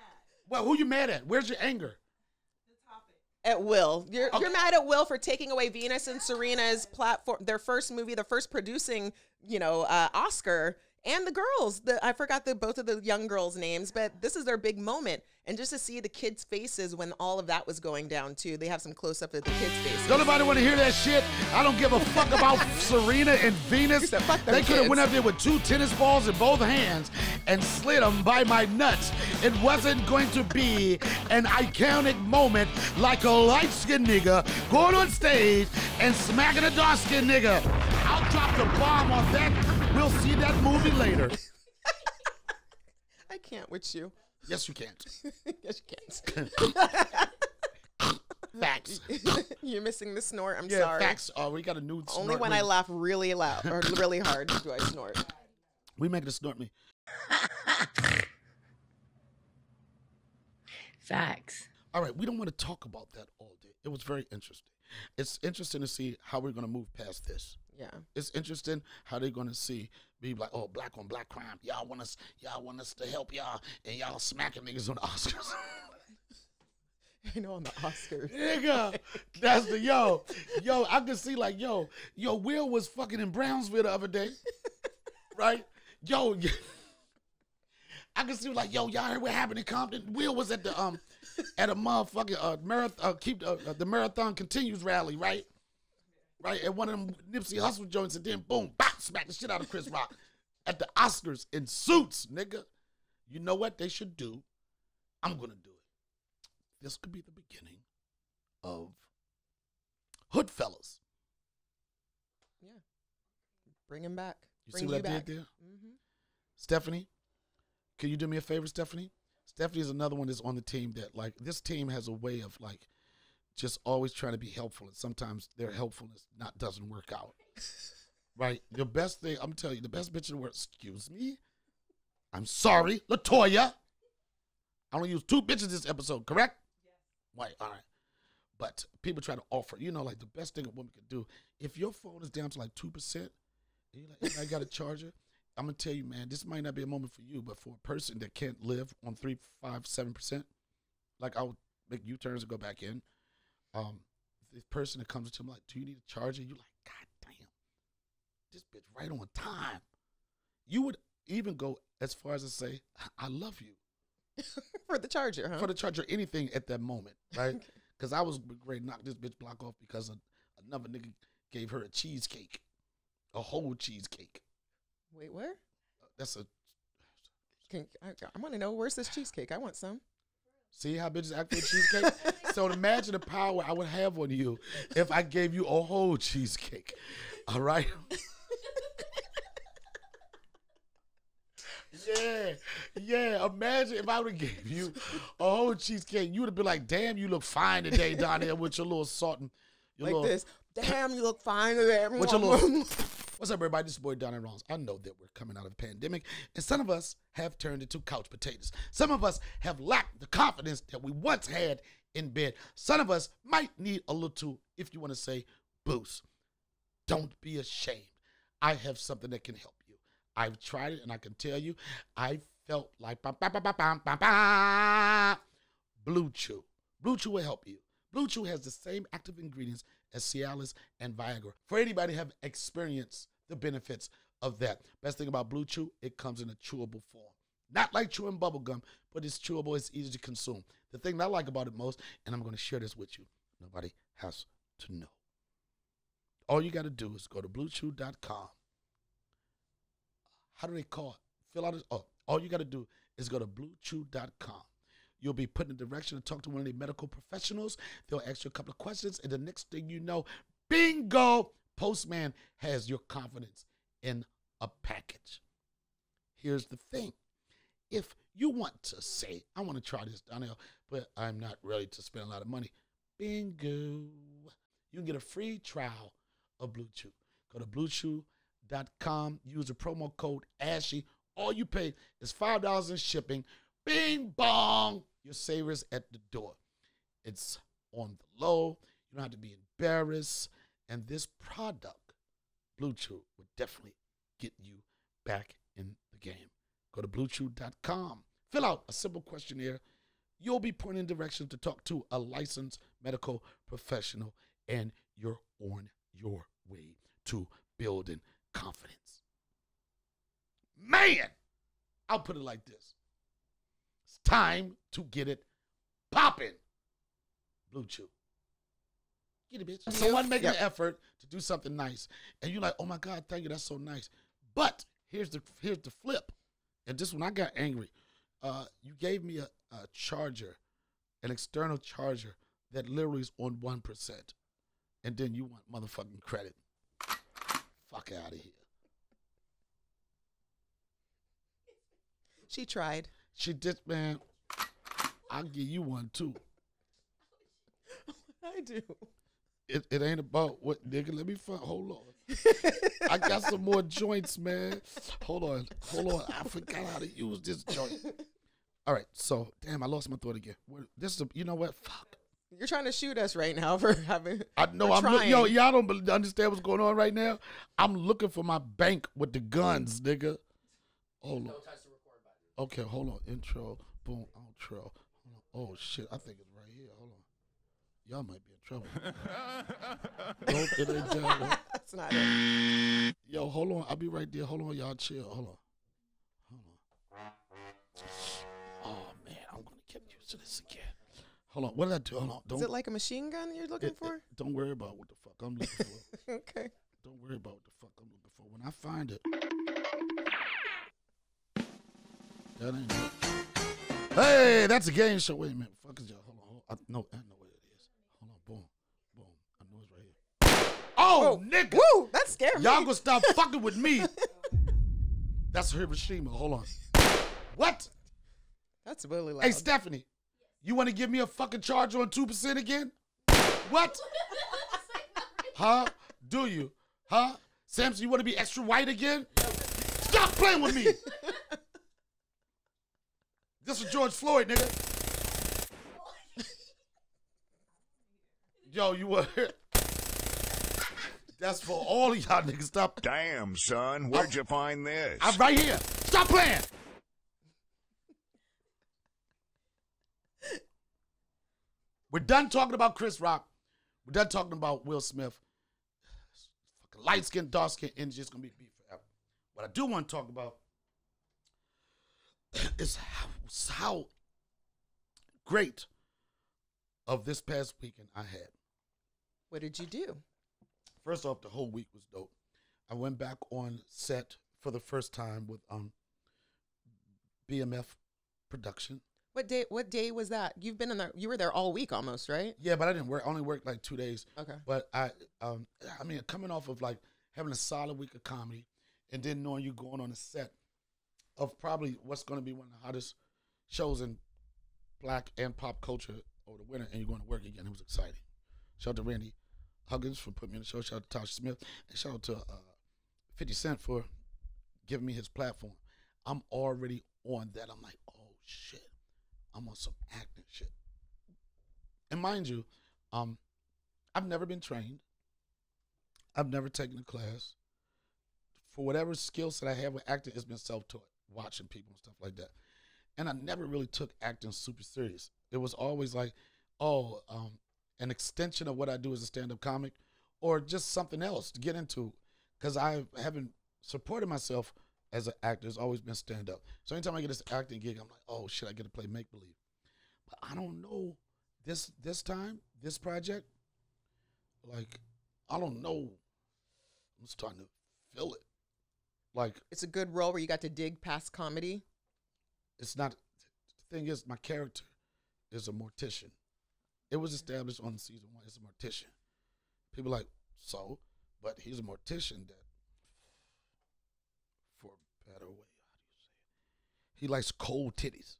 Well, who you mad at? Where's your anger? The topic. At Will. You're, okay. you're mad at Will for taking away Venus and Serena's platform, their first movie, their first producing, you know, uh, Oscar. And the girls, the, I forgot the both of the young girls' names, but this is their big moment. And just to see the kids' faces when all of that was going down, too. They have some close-up of the kids' faces. Don't nobody want to hear that shit. I don't give a fuck about Serena and Venus. Said, fuck they could have went up there with two tennis balls in both hands and slid them by my nuts. It wasn't going to be an iconic moment like a light-skinned nigga going on stage and smacking a dark-skinned nigga. I'll drop the bomb on that. We'll see that movie later. I can't with you. Yes, you can't. Yes, you can't. Facts. You're missing the snort. I'm yeah, sorry. Facts. Oh, we got a new snort. Only when ring. I laugh really loud or really hard do I snort. We make it a snort me. Facts. All right. We don't want to talk about that all day. It was very interesting. It's interesting to see how we're going to move past this. Yeah, it's interesting how they're gonna see be like, oh, black on black crime. Y'all want us, y'all want us to help y'all, and y'all smacking niggas on the Oscars. You know, on the Oscars, nigga. That's the yo, yo. I could see like yo, yo. Will was fucking in Brownsville the other day, right? Yo, I could see like yo, y'all heard what happened in Compton. Will was at the um, at a motherfucking uh, marathon. Uh, keep uh, uh, the marathon continues rally, right? Right, and one of them Nipsey Hussle joints, and then boom, bop, smack the shit out of Chris Rock at the Oscars in suits, nigga. You know what they should do? I'm gonna do it. This could be the beginning of Hood Fellas. Yeah, bring him back. You bring see what I back. did there, mm-hmm. Stephanie? Can you do me a favor, Stephanie? Stephanie is another one that's on the team that like this team has a way of like. Just always trying to be helpful, and sometimes their helpfulness not doesn't work out. Right? The best thing, I'm telling you, the best bitch in the world, excuse me? I'm sorry, Latoya. I only use two bitches this episode, correct? Yeah. Right, all right. But people try to offer, you know, like the best thing a woman can do, if your phone is down to like two percent, and you're like, hey, I got a charger, I'm gonna tell you, man, this might not be a moment for you, but for a person that can't live on three, five, seven percent, like I would make U-turns and go back in. Um, the person that comes to him like, do you need a charger? You're like, God damn. this bitch right on time. You would even go as far as to say, I love you. For the charger, huh? For the charger, anything at that moment, right? Because I was ready to knock this bitch block off because another nigga gave her a cheesecake. A whole cheesecake. Wait, where? Uh, that's a... Can, I, I want to know, where's this cheesecake? I want some. See how bitches act for cheesecake? So imagine the power I would have on you if I gave you a whole cheesecake. All right? Yeah, yeah. Imagine if I would have gave you a whole cheesecake, you would have been like, "Damn, you look fine today, Donnell," with your little salt and your like little, this. Damn, you look fine today. With your little, what's up, everybody? This is boy Donnell Rawlings. I know that we're coming out of the pandemic, and some of us have turned into couch potatoes. Some of us have lacked the confidence that we once had in bed. Some of us might need a little, if you want to say, boost. Don't be ashamed. I have something that can help. I've tried it, and I can tell you, I felt like bam, bam, bam, bam, bam, bam, bam. BlueChew. BlueChew will help you. BlueChew has the same active ingredients as Cialis and Viagra. For anybody who have experienced the benefits of that, best thing about BlueChew, it comes in a chewable form. Not like chewing bubblegum, but it's chewable. It's easy to consume. The thing that I like about it most, and I'm going to share this with you, nobody has to know. All you got to do is go to blue chew dot com. How do they call it? Fill out it. Oh, all you got to do is go to blue chew dot com. You'll be put in the direction to talk to one of the medical professionals. They'll ask you a couple of questions, and the next thing you know, bingo, Postman has your confidence in a package. Here's the thing. If you want to say, I want to try this, Donnell, but I'm not ready to spend a lot of money, bingo. You can get a free trial of BlueChew. Go to blue chew dot com. .com. Use the promo code ASHY. All you pay is five dollars in shipping. Bing bong. Your saver's at the door. It's on the low. You don't have to be embarrassed. And this product, BlueChew, will definitely get you back in the game. Go to blue chew dot com. Fill out a simple questionnaire. You'll be pointed in directions to talk to a licensed medical professional, and you're on your way to building confidence. Man, I'll put it like this. It's time to get it popping. BlueChew. Get it, bitch. Someone make yep. an effort to do something nice, and you're like, oh my God, thank you, that's so nice. But here's the here's the flip. And this one, I got angry. Uh, you gave me a, a charger, an external charger that literally is on one percent, and then you want motherfucking credit. Fuck out of here. She tried. She did, man. I'll give you one too. I do. It it ain't about what, nigga. Let me find. Hold on. I got some more joints, man. Hold on, hold on. I forgot how to use this joint. All right, so damn, I lost my thought again. This is, a, you know what? Fuck. You're trying to shoot us right now for having. I know. I'm look, yo, y'all don't understand what's going on right now. I'm looking for my bank with the guns, nigga. Hold on. Okay, hold on. Intro, boom, outro. Oh shit, I think it's right here. Hold on. Y'all might be in trouble. Don't it ain't That's not it. Yo, hold on. I'll be right there. Hold on, y'all. Chill. Hold on. Hold on. Oh man, I'm gonna get used to this again. Hold on, what did I do? Hold on. Don't, is it like a machine gun you're looking it, for? It, don't worry about what the fuck I'm looking for. Okay. Don't worry about what the fuck I'm looking for. When I find it, that ain't it. Hey, that's a game show. Wait a minute. Fuck is y'all. Hold on. Hold on. I, know, I know what it is. Hold on. Boom. Boom. I know it's right here. Oh, oh nigga. Woo, that's scary. Y'all gonna stop fucking with me. That's Hiroshima. Hold on. What? That's really loud. Hey, Stephanie. You want to give me a fucking charge on two percent again? What? Huh? Do you? Huh? Samson, you want to be extra white again? Stop playing with me! This is George Floyd, nigga. Yo, you were... That's for all of y'all niggas. Stop. Damn, son. Where'd I'm, you find this? I'm right here. Stop playing! We're done talking about Chris Rock. We're done talking about Will Smith. It's fucking light skin, dark skin, and it's just gonna be beef forever. What I do want to talk about is how, how great of this past weekend I had. What did you do? First off, the whole week was dope. I went back on set for the first time with um B M F production. What day? What day was that? You've been in there. You were there all week almost, right? Yeah, but I didn't work. I only worked like two days. Okay. But I, um, I mean, coming off of like having a solid week of comedy, and then knowing you going on a set of probably what's going to be one of the hottest shows in black and pop culture over the winter, and you're going to work again. It was exciting. Shout out to Randy Huggins for putting me on the show. Shout out to Tasha Smith, and shout out to uh, fifty Cent for giving me his platform. I'm already on that. I'm like, oh shit. I'm on some acting shit. And mind you, um, I've never been trained. I've never taken a class. For whatever skills that I have with acting, it's been self-taught, watching people and stuff like that. And I never really took acting super serious. It was always like, oh, um, an extension of what I do as a stand-up comic or just something else to get into, because I haven't supported myself as an actor. It's always been stand-up. So anytime I get this acting gig, I'm like, oh shit, I get to play make-believe. But I don't know, this this time, this project, like, I don't know. I'm starting to feel it. Like, it's a good role where you got to dig past comedy? It's not, the thing is, my character is a mortician. It was established on season one, it's a mortician. People are like, so? But he's a mortician that, better way, how do you say it? He likes cold titties.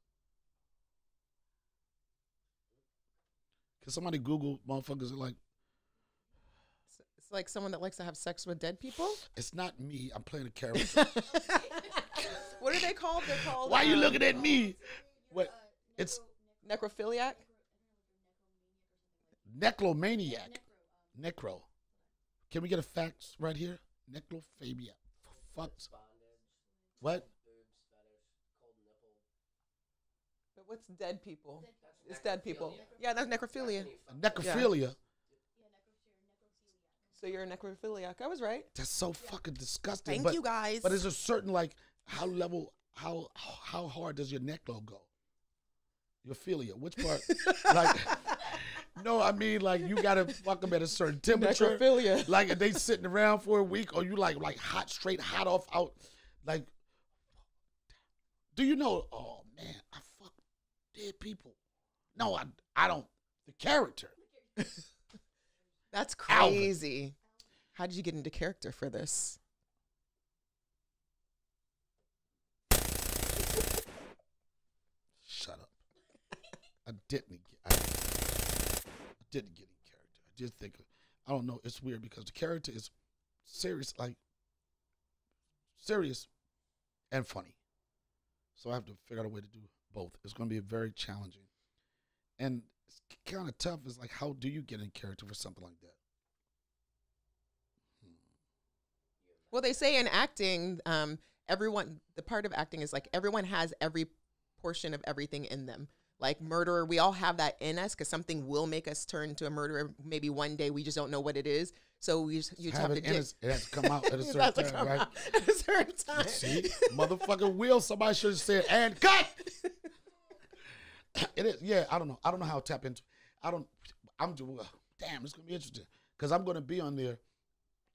Can somebody Google motherfuckers that like? It's like someone that likes to have sex with dead people? It's not me. I'm playing a character. What are they called? They're called. Why are you um, looking at me? What? Uh, it's necrophiliac? Necromaniac. Necro. Necro. Can we get a fax right here? Necrophobia. Fuck. What? But what's dead people? It's dead people. Yeah, that's necrophilia. Necrophilia? Yeah. So you're a necrophiliac. I was right. That's so fucking disgusting. Thank but, you guys. But there's a certain, like, how level, how how hard does your necro go? Your philia. Which part? Like, no, I mean, like, you got to fuck them at a certain temperature. Necrophilia. Like, if they sitting around for a week, or you, like, like hot, straight, hot off, out, like, do you know, oh man, I fuck dead people. No, I I don't. The character. That's crazy. Alvin. How did you get into character for this? Shut up. I didn't get I didn't get in character. I just think, I don't know, it's weird because the character is serious, like serious and funny. So I have to figure out a way to do both. It's going to be very challenging. And it's kind of tough. It's like, how do you get in character for something like that? Hmm. Well, they say in acting, um, everyone, the part of acting is like everyone has every portion of everything in them. Like murderer, we all have that in us because something will make us turn into a murderer. Maybe one day we just don't know what it is. So we just, you just have, have to. It has to come out at a certain time, right? At a certain time. See, motherfucking Will. Somebody should have said, "And cut." It is. Yeah, I don't know. I don't know how to tap into. I don't. I'm just. Uh, damn, it's gonna be interesting because I'm gonna be on there,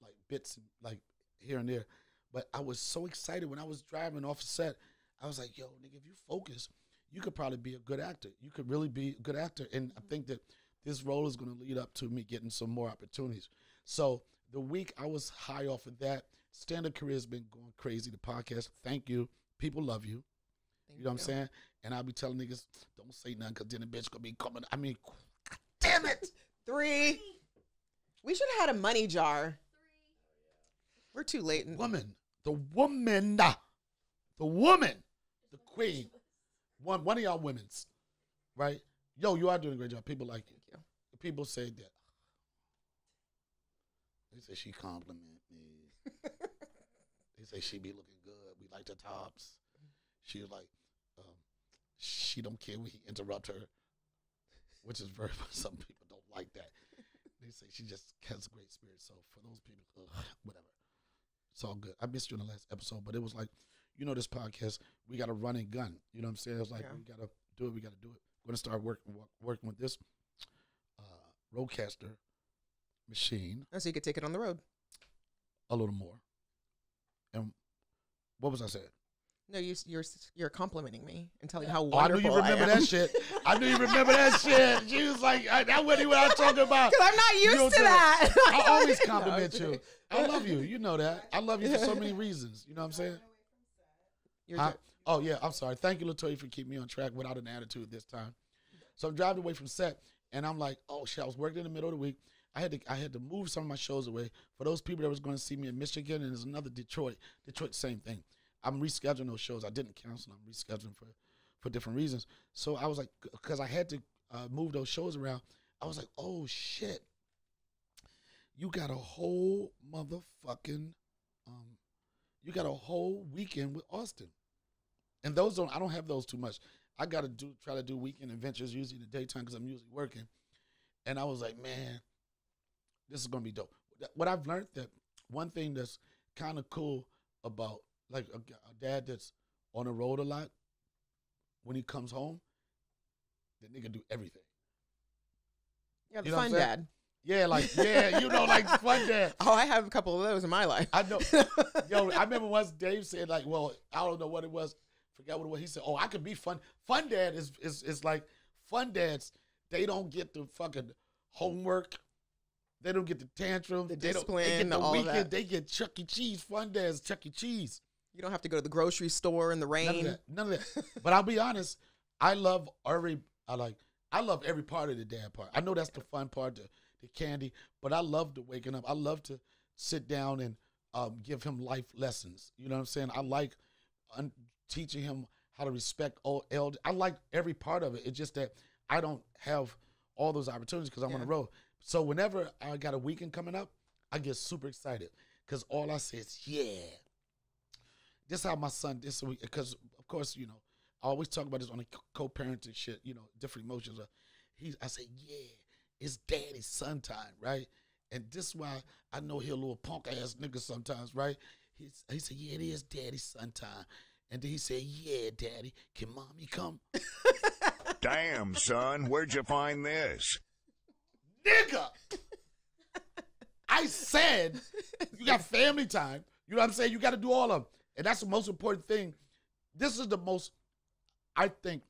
like bits, like here and there. But I was so excited when I was driving off set. I was like, "Yo, nigga, if you focus, you could probably be a good actor. You could really be a good actor." And I think that this role is gonna lead up to me getting some more opportunities. So the week I was high off of that, stand-up career has been going crazy. The podcast, thank you. People love you. Thank you know you. What I'm saying? And I'll be telling niggas, don't say nothing because then the bitch going to be coming. I mean, God damn it. Three. We should have had a money jar. We're too late. The woman. The woman. The woman. The queen. One, one of y'all women's, right? Yo, you are doing a great job. People like you. Thank you. People say that. They say she compliment me. They say she be looking good. We like the tops. She was like, um, she don't care when he interrupt her, which is very much some people don't like that. They say she just has a great spirit. So for those people, ugh, whatever, it's all good. I missed you in the last episode, but it was like, you know, this podcast, we got to run and gun. You know what I'm saying? It's like, yeah. we got to do it. We got to do it. We're going to start work, work, working with this uh, roadcaster machine. And so you could take it on the road. A little more. And what was I saying? No, you, you're you're complimenting me and telling how wonderful I am. Oh, I knew you remember that shit. I knew you remember that shit. She was like, I, that wasn't what I was talking about. Because I'm not used you know to that. I always compliment no. you. I love you. You know that. I love you for so many reasons. You know what I'm saying? I, oh, yeah. I'm sorry. Thank you, Latoya, for keeping me on track without an attitude this time. So I'm driving away from set, and I'm like, oh, shit, I was working in the middle of the week. I had to I had to move some of my shows away. For those people that was going to see me in Michigan, and there's another Detroit. Detroit, same thing. I'm rescheduling those shows. I didn't cancel. I'm rescheduling for, for different reasons. So I was like, because I had to uh, move those shows around. I was like, oh shit, you got a whole motherfucking, um, you got a whole weekend with Austin, and those don't. I don't have those too much. I gotta do try to do weekend adventures usually in the daytime because I'm usually working. And I was like, man, this is gonna be dope. What I've learned that one thing that's kind of cool about like a, a dad that's on the road a lot, when he comes home, the nigga do everything. Yeah, the you know fun dad. Yeah, like, yeah, you know, like fun dad. Oh, I have a couple of those in my life. I know. Yo, I remember once Dave said, like, well, I don't know what it was. Forgot what it was. He said, oh, I could be fun. Fun dad is, is, is like, fun dads, they don't get the fucking homework. They don't get the tantrums. The discipline, they get the all weekend. That. They get Chuck E. Cheese. Fun dads, Chuck E. Cheese. You don't have to go to the grocery store in the rain. None of that. None of that. But I'll be honest, I love every. I like. I love every part of the dad part. I know that's the fun part, the, the candy. But I love the waking up. I love to sit down and um, give him life lessons. You know what I'm saying? I like un teaching him how to respect all elders. I like every part of it. It's just that I don't have all those opportunities because I'm yeah. on the road. So whenever I got a weekend coming up, I get super excited because all I say is, yeah. This is how my son, this week, because, of course, you know, I always talk about this on the co-parenting shit, you know, different emotions. He, I say, yeah, it's daddy's son time, right? And this is why I know he a little punk-ass nigga sometimes, right? He, he said, yeah, it is daddy's son time. And then he said, yeah, daddy, can mommy come? Damn, son, where'd you find this? Nigga, I said you got family time. You know what I'm saying? You got to do all of them. And that's the most important thing. This is the most, I think,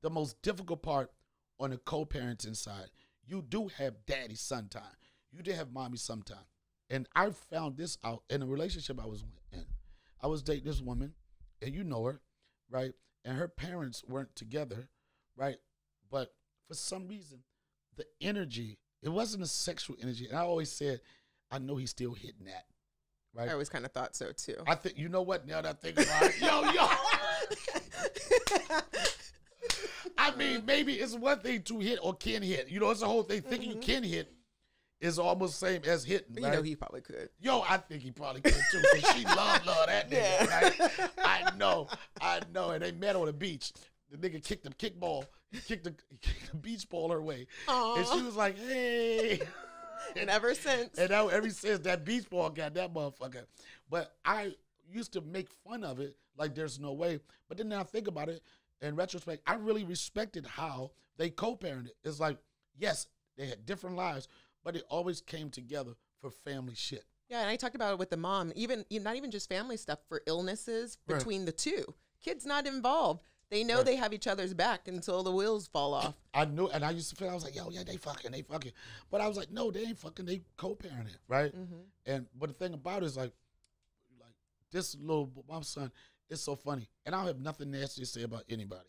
the most difficult part on the co-parenting side. You do have daddy sometime. You do have mommy sometime. And I found this out in a relationship I was in. I was dating this woman, and you know her, right? And her parents weren't together, right? But for some reason, the energy, it wasn't a sexual energy. And I always said, I know he's still hitting that. Right? I always kind of thought so, too. I think, you know what? Now that I think about it, yo, yo. I mean, maybe it's one thing to hit or can hit. You know, it's the whole thing. Thinking mm-hmm. you can hit is almost the same as hitting. Right? You know, he probably could. Yo, I think he probably could, too. Because she loved, loved that nigga, yeah. right? I know. I know. And they met on the beach. The nigga kicked the kickball. He kicked the, kicked the beach ball her way. Aww. And she was like, hey. And ever since. And that, ever since that beach ball got that motherfucker. But I used to make fun of it like there's no way. But then now I think about it in retrospect, I really respected how they co-parented. It's like, yes, they had different lives, but it always came together for family shit. Yeah, and I talked about it with the mom. Even not even just family stuff, for illnesses between right. the two. Kids not involved. They know right. they have each other's back until the wheels fall off. I knew, and I used to feel, I was like, yo, yeah, they fucking, they fucking. But I was like, no, they ain't fucking, they co-parenting, right? Mm-hmm. And, but the thing about it is like, like this little, my son, it's so funny. And I don't have nothing nasty to say about anybody.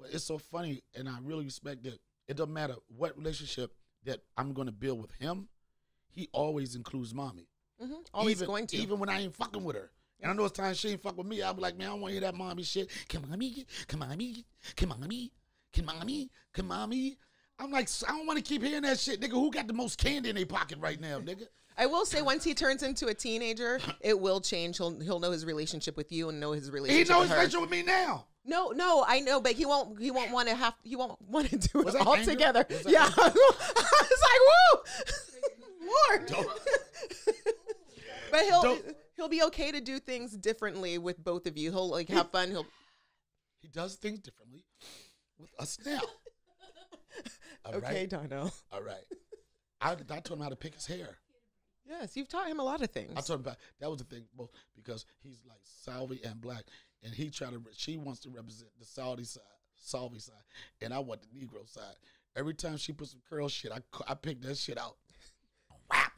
But it's so funny, and I really respect that. It doesn't matter what relationship that I'm going to build with him, he always includes mommy. Mm-hmm. Always even, going to. Even when I ain't fucking with her. And I know it's time she ain't fuck with me. I'll be like, man, I don't want to hear that mommy shit. Can mommy, can mommy, can mommy, can mommy, can mommy. I'm like, I don't want to keep hearing that shit, nigga. Who got the most candy in their pocket right now, nigga? I will say once he turns into a teenager, it will change. He'll, he'll know his relationship with you and know his relationship with her. He knows his relationship with me now. No, no, I know, but he won't. He won't want to have. He won't want to do it all together. Yeah, I was like, woo. war. Don't. But he'll don't. he'll be okay to do things differently with both of you. He'll like have fun. He'll he does things differently with us now. All okay, right? Donnell. All right. I, I taught him how to pick his hair. Yes, you've taught him a lot of things. I taught him about that was the thing, both because he's like Salvi and black, and he try to she wants to represent the Saudi side, Salvi side, and I want the Negro side. Every time she puts some curl shit, I I pick that shit out. Whap,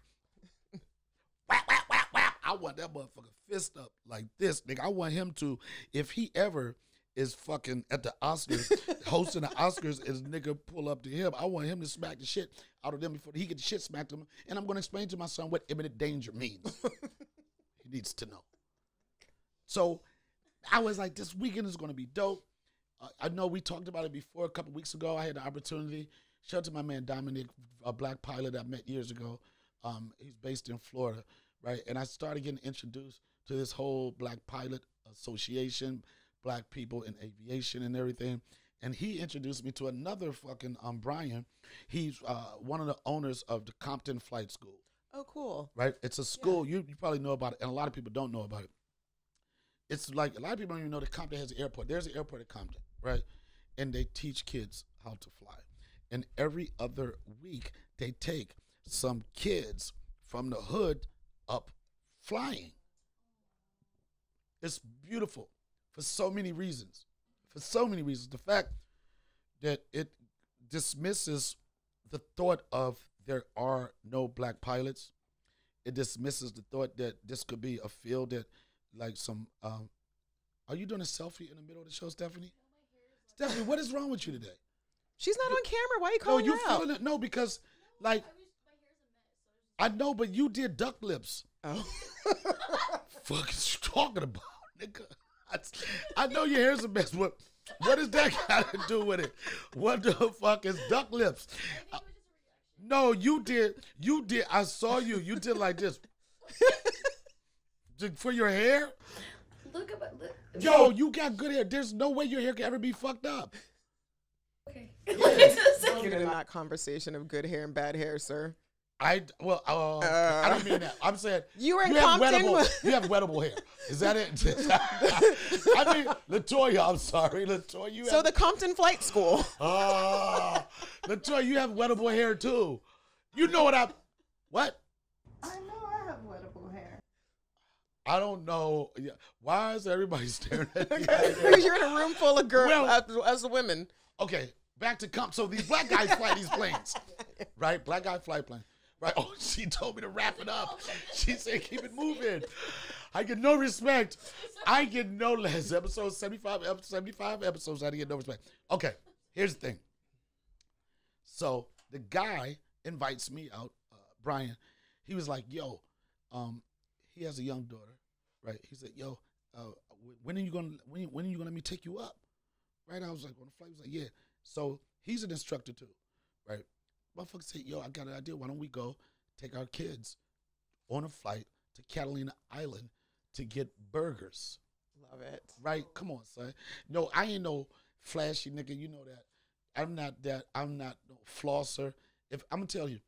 whap, whap, whap, whap. I want that motherfucker fist up like this, nigga. I want him to, if he ever is fucking at the Oscars, hosting the Oscars, is nigga pull up to him. I want him to smack the shit out of them before he get the shit smacked to him. And I'm going to explain to my son what imminent danger means. He needs to know. So I was like, this weekend is going to be dope. Uh, I know we talked about it before a couple weeks ago. I had the opportunity. Shout out to my man Dominic, a black pilot I met years ago. Um, he's based in Florida, right? And I started getting introduced to this whole Black Pilot Association, black people in aviation and everything. And he introduced me to another fucking um, Brian. He's uh, one of the owners of the Compton Flight School. Oh, cool. Right? It's a school. Yeah. You, you probably know about it, and a lot of people don't know about it. It's like a lot of people don't even know that Compton has an airport. There's an airport at Compton, right? And they teach kids how to fly. And every other week, they take some kids from the hood up flying. It's beautiful. For so many reasons, for so many reasons. The fact that it dismisses the thought of there are no black pilots. It dismisses the thought that this could be a field that like some, um, are you doing a selfie in the middle of the show, Stephanie? Stephanie, what is wrong with you today? She's not you, on camera, why are you calling no, you out? Feeling it? No, because no, like, I, was, my hair's a mess, so I, I know, but you did duck lips. Oh. Fuck is you talking about, nigga? I know your hair's a mess, but what does that got to do with it? What the fuck is duck lips? Uh, no, you did. You did. I saw you. You did like this. For your hair? Look at my lip. Yo, you got good hair. There's no way your hair can ever be fucked up. Okay. You're in that conversation of good hair and bad hair, sir. I, well, uh, uh, I don't mean that. I'm saying you, were in you, have wettable, you have wettable hair. Is that it? I mean, LaToya, I'm sorry. LaToya, you So have, the Compton Flight School. Oh, LaToya, you have wettable hair, too. You know what I, what? I know I have wettable hair. I don't know. Why is everybody staring at me? Because you're in a room full of girls, well, as, as women. Okay, back to Compton. So these black guys fly these planes, right? Black guy fly planes. Right. Oh, she told me to wrap it up. She said, keep it moving. I get no respect. I get no less. Episode seventy-five, seventy-five episodes, I get no respect. Okay, here's the thing. So the guy invites me out, uh, Brian. He was like, yo, um, he has a young daughter, right? He said, yo, uh, when are you going to when, when are you going to let me take you up? Right? I was like, on the flight, he was like, yeah. So he's an instructor too, right? Motherfucker said, yo, I got an idea. Why don't we go take our kids on a flight to Catalina Island to get burgers? Love it. Right? Come on, son. No, I ain't no flashy nigga. You know that. I'm not that. I'm not no flosser. If I'm going to tell you,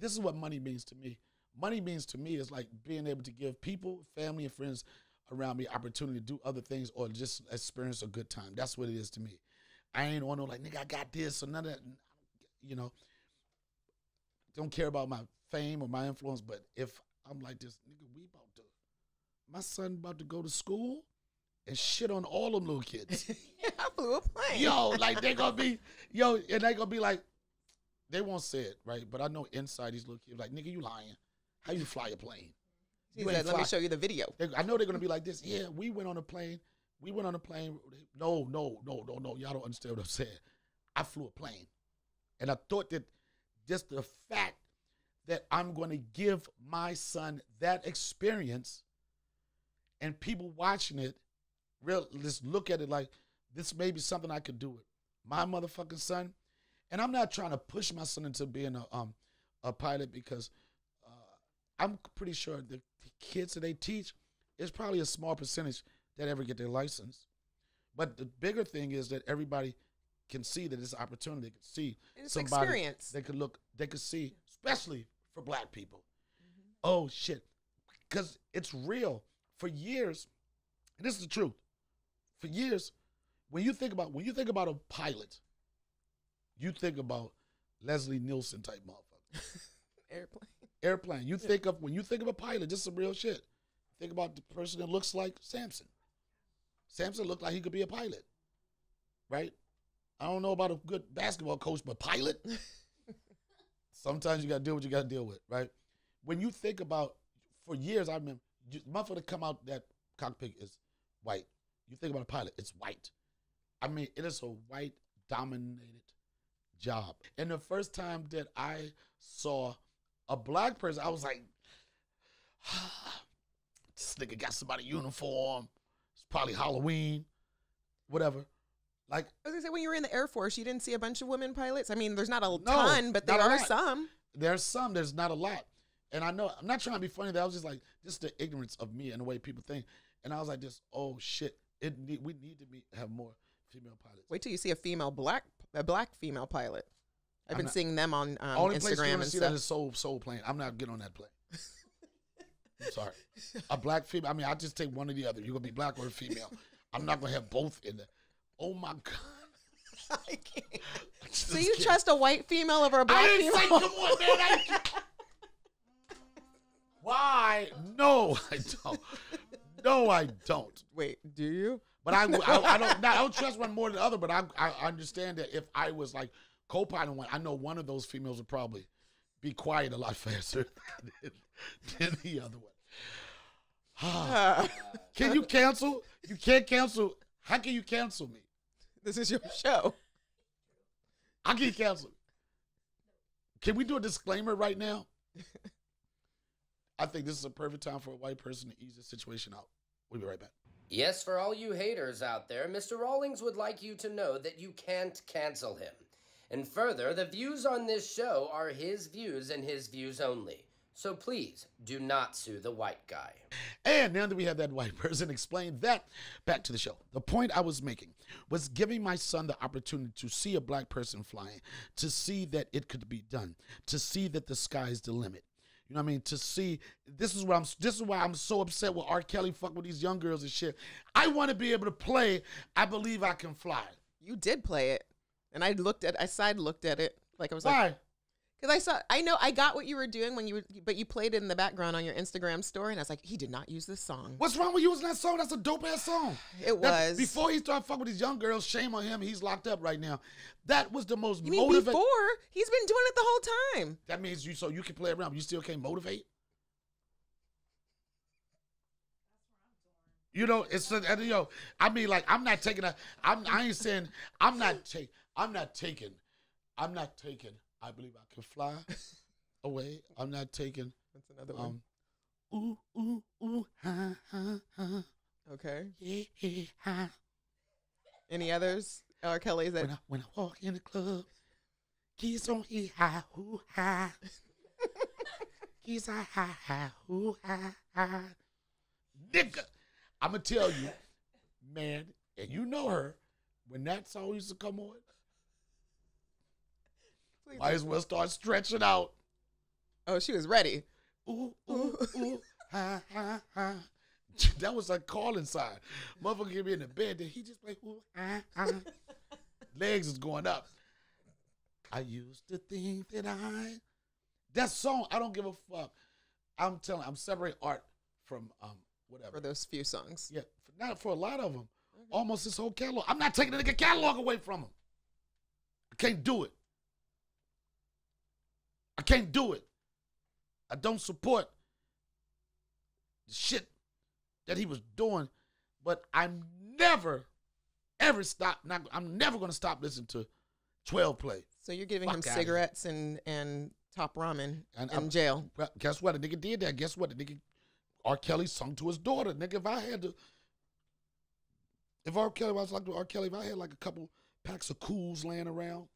this is what money means to me. Money means to me is like being able to give people, family, and friends around me opportunity to do other things or just experience a good time. That's what it is to me. I ain't on no like, nigga, I got this or none of that, you know. Don't care about my fame or my influence, but if I'm like this, nigga, we about to, my son about to go to school and shit on all them little kids. Yeah, I flew a plane. Yo, like they gonna be, yo, and they gonna be like, they won't say it, right? But I know inside these little kids, like, nigga, you lying. How you fly a plane? You said, let me show you the video. They, I know they're gonna be like this. Yeah, we went on a plane. We went on a plane. No, no, no, no, no. Y'all don't understand what I'm saying. I flew a plane. And I thought that, just the fact that I'm going to give my son that experience and people watching it, real, let's look at it like this may be something I could do with my motherfucking son. And I'm not trying to push my son into being a, um, a pilot because uh, I'm pretty sure the kids that they teach, it's probably a small percentage that ever get their license. But the bigger thing is that everybody can see that it's an opportunity. They can see it's somebody. Experience. They could look. They could see, especially for black people. Mm-hmm. Oh, shit. Because it's real. For years, and this is the truth, for years, when you think about when you think about a pilot, you think about Leslie Nielsen type motherfucker. Airplane. Airplane. You think of, when you think of a pilot, just some real shit. Think about the person that looks like Samson. Samson looked like he could be a pilot, right? I don't know about a good basketball coach, but pilot? Sometimes you got to deal with what you got to deal with, right? When you think about, for years, I remember, motherfucker come out that cockpit is white. You think about a pilot, it's white. I mean, it is a white-dominated job. And the first time that I saw a black person, I was like, ah, this nigga got somebody's uniform. It's probably Halloween, whatever. Like, I was gonna say, when you were in the Air Force, you didn't see a bunch of women pilots? I mean, there's not a no, ton, but there are some. There's some, there's not a lot. And I know, I'm not trying to be funny, that I was just like, just the ignorance of me and the way people think. And I was like, this, oh shit, it need, we need to be, have more female pilots. Wait till you see a female black, a black female pilot. I've I'm been not, seeing them on um, only Instagram place you and see stuff. That is Soul, Soul Plane. I'm not getting on that plane. I'm sorry. A black female, I mean, I just take one or the other. You're gonna be black or female. I'm not gonna have both in there. Oh my God! I can't. I so you can't. Trust a white female over a black female? I didn't female? Say, come on, man. I Why? No, I don't. No, I don't. Wait, do you? But I, I, I don't. Not, I don't trust one more than the other. But I, I understand that if I was like co-piloting one, I know one of those females would probably be quiet a lot faster than, than the other one. uh, Can you cancel? You can't cancel. How can you cancel me? This is your show. How can you cancel me? Can we do a disclaimer right now? I think this is a perfect time for a white person to ease the situation out. We'll be right back. Yes, for all you haters out there, Mister Rawlings would like you to know that you can't cancel him. And further, the views on this show are his views and his views only. So please, do not sue the white guy. And now that we have that white person explain that, back to the show. The point I was making was giving my son the opportunity to see a black person flying, to see that it could be done, to see that the sky's the limit. You know what I mean? To see, this is, what I'm, this is why I'm so upset with R. Kelly fuck with these young girls and shit. I want to be able to play I Believe I Can Fly. You did play it. And I looked at, I side looked at it. Like I was why? Like. Because I saw, I know, I got what you were doing when you were, but you played it in the background on your Instagram story, and I was like, he did not use this song. What's wrong with using that song? That's a dope ass song. It that, was. Before he started fucking with these young girls, shame on him, he's locked up right now. That was the most motivating. Before, he's been doing it the whole time. That means you, so you can play around, but you still can't motivate? You know, it's, a, you know, I mean, like, I'm not taking a, I'm, I ain't saying, I'm not taking, I'm not taking, I'm not taking. I believe I can fly away. I'm not taking. That's another um, one. Ooh, ooh, ooh, ha, ha, ha. Okay. Yeah, yeah, ha. Any others? R. Kelly, is that? When I, when I walk in the club, keys on hee ha, hoo ha. Keys on ha, ha, hoo ha, ha. Nigga, I'm going to tell you, man, and you know her, when that song used to come on, please might as well start stretching out. Oh, she was ready. Ooh, ooh, ooh, ha, ha, ha. That was a calling sign. Motherfucker get me in the bed, then he just like, ooh, ha, ha. Legs is going up. I used to think that I... That song, I don't give a fuck. I'm telling I'm separating art from um whatever. For those few songs. Yeah, for, not for a lot of them. Okay. Almost this whole catalog. I'm not taking the nigga catalog away from him. I can't do it. I can't do it. I don't support the shit that he was doing, but I'm never, ever stop. Not, I'm never going to stop listening to twelve Play. So you're giving Fuck him cigarettes and, and top ramen and, in I'm, jail. Guess what? The nigga did that. Guess what? The nigga, R. Kelly sung to his daughter. Nigga, if I had to, if R. Kelly, I was like R. Kelly, if I had like a couple packs of Cools laying around,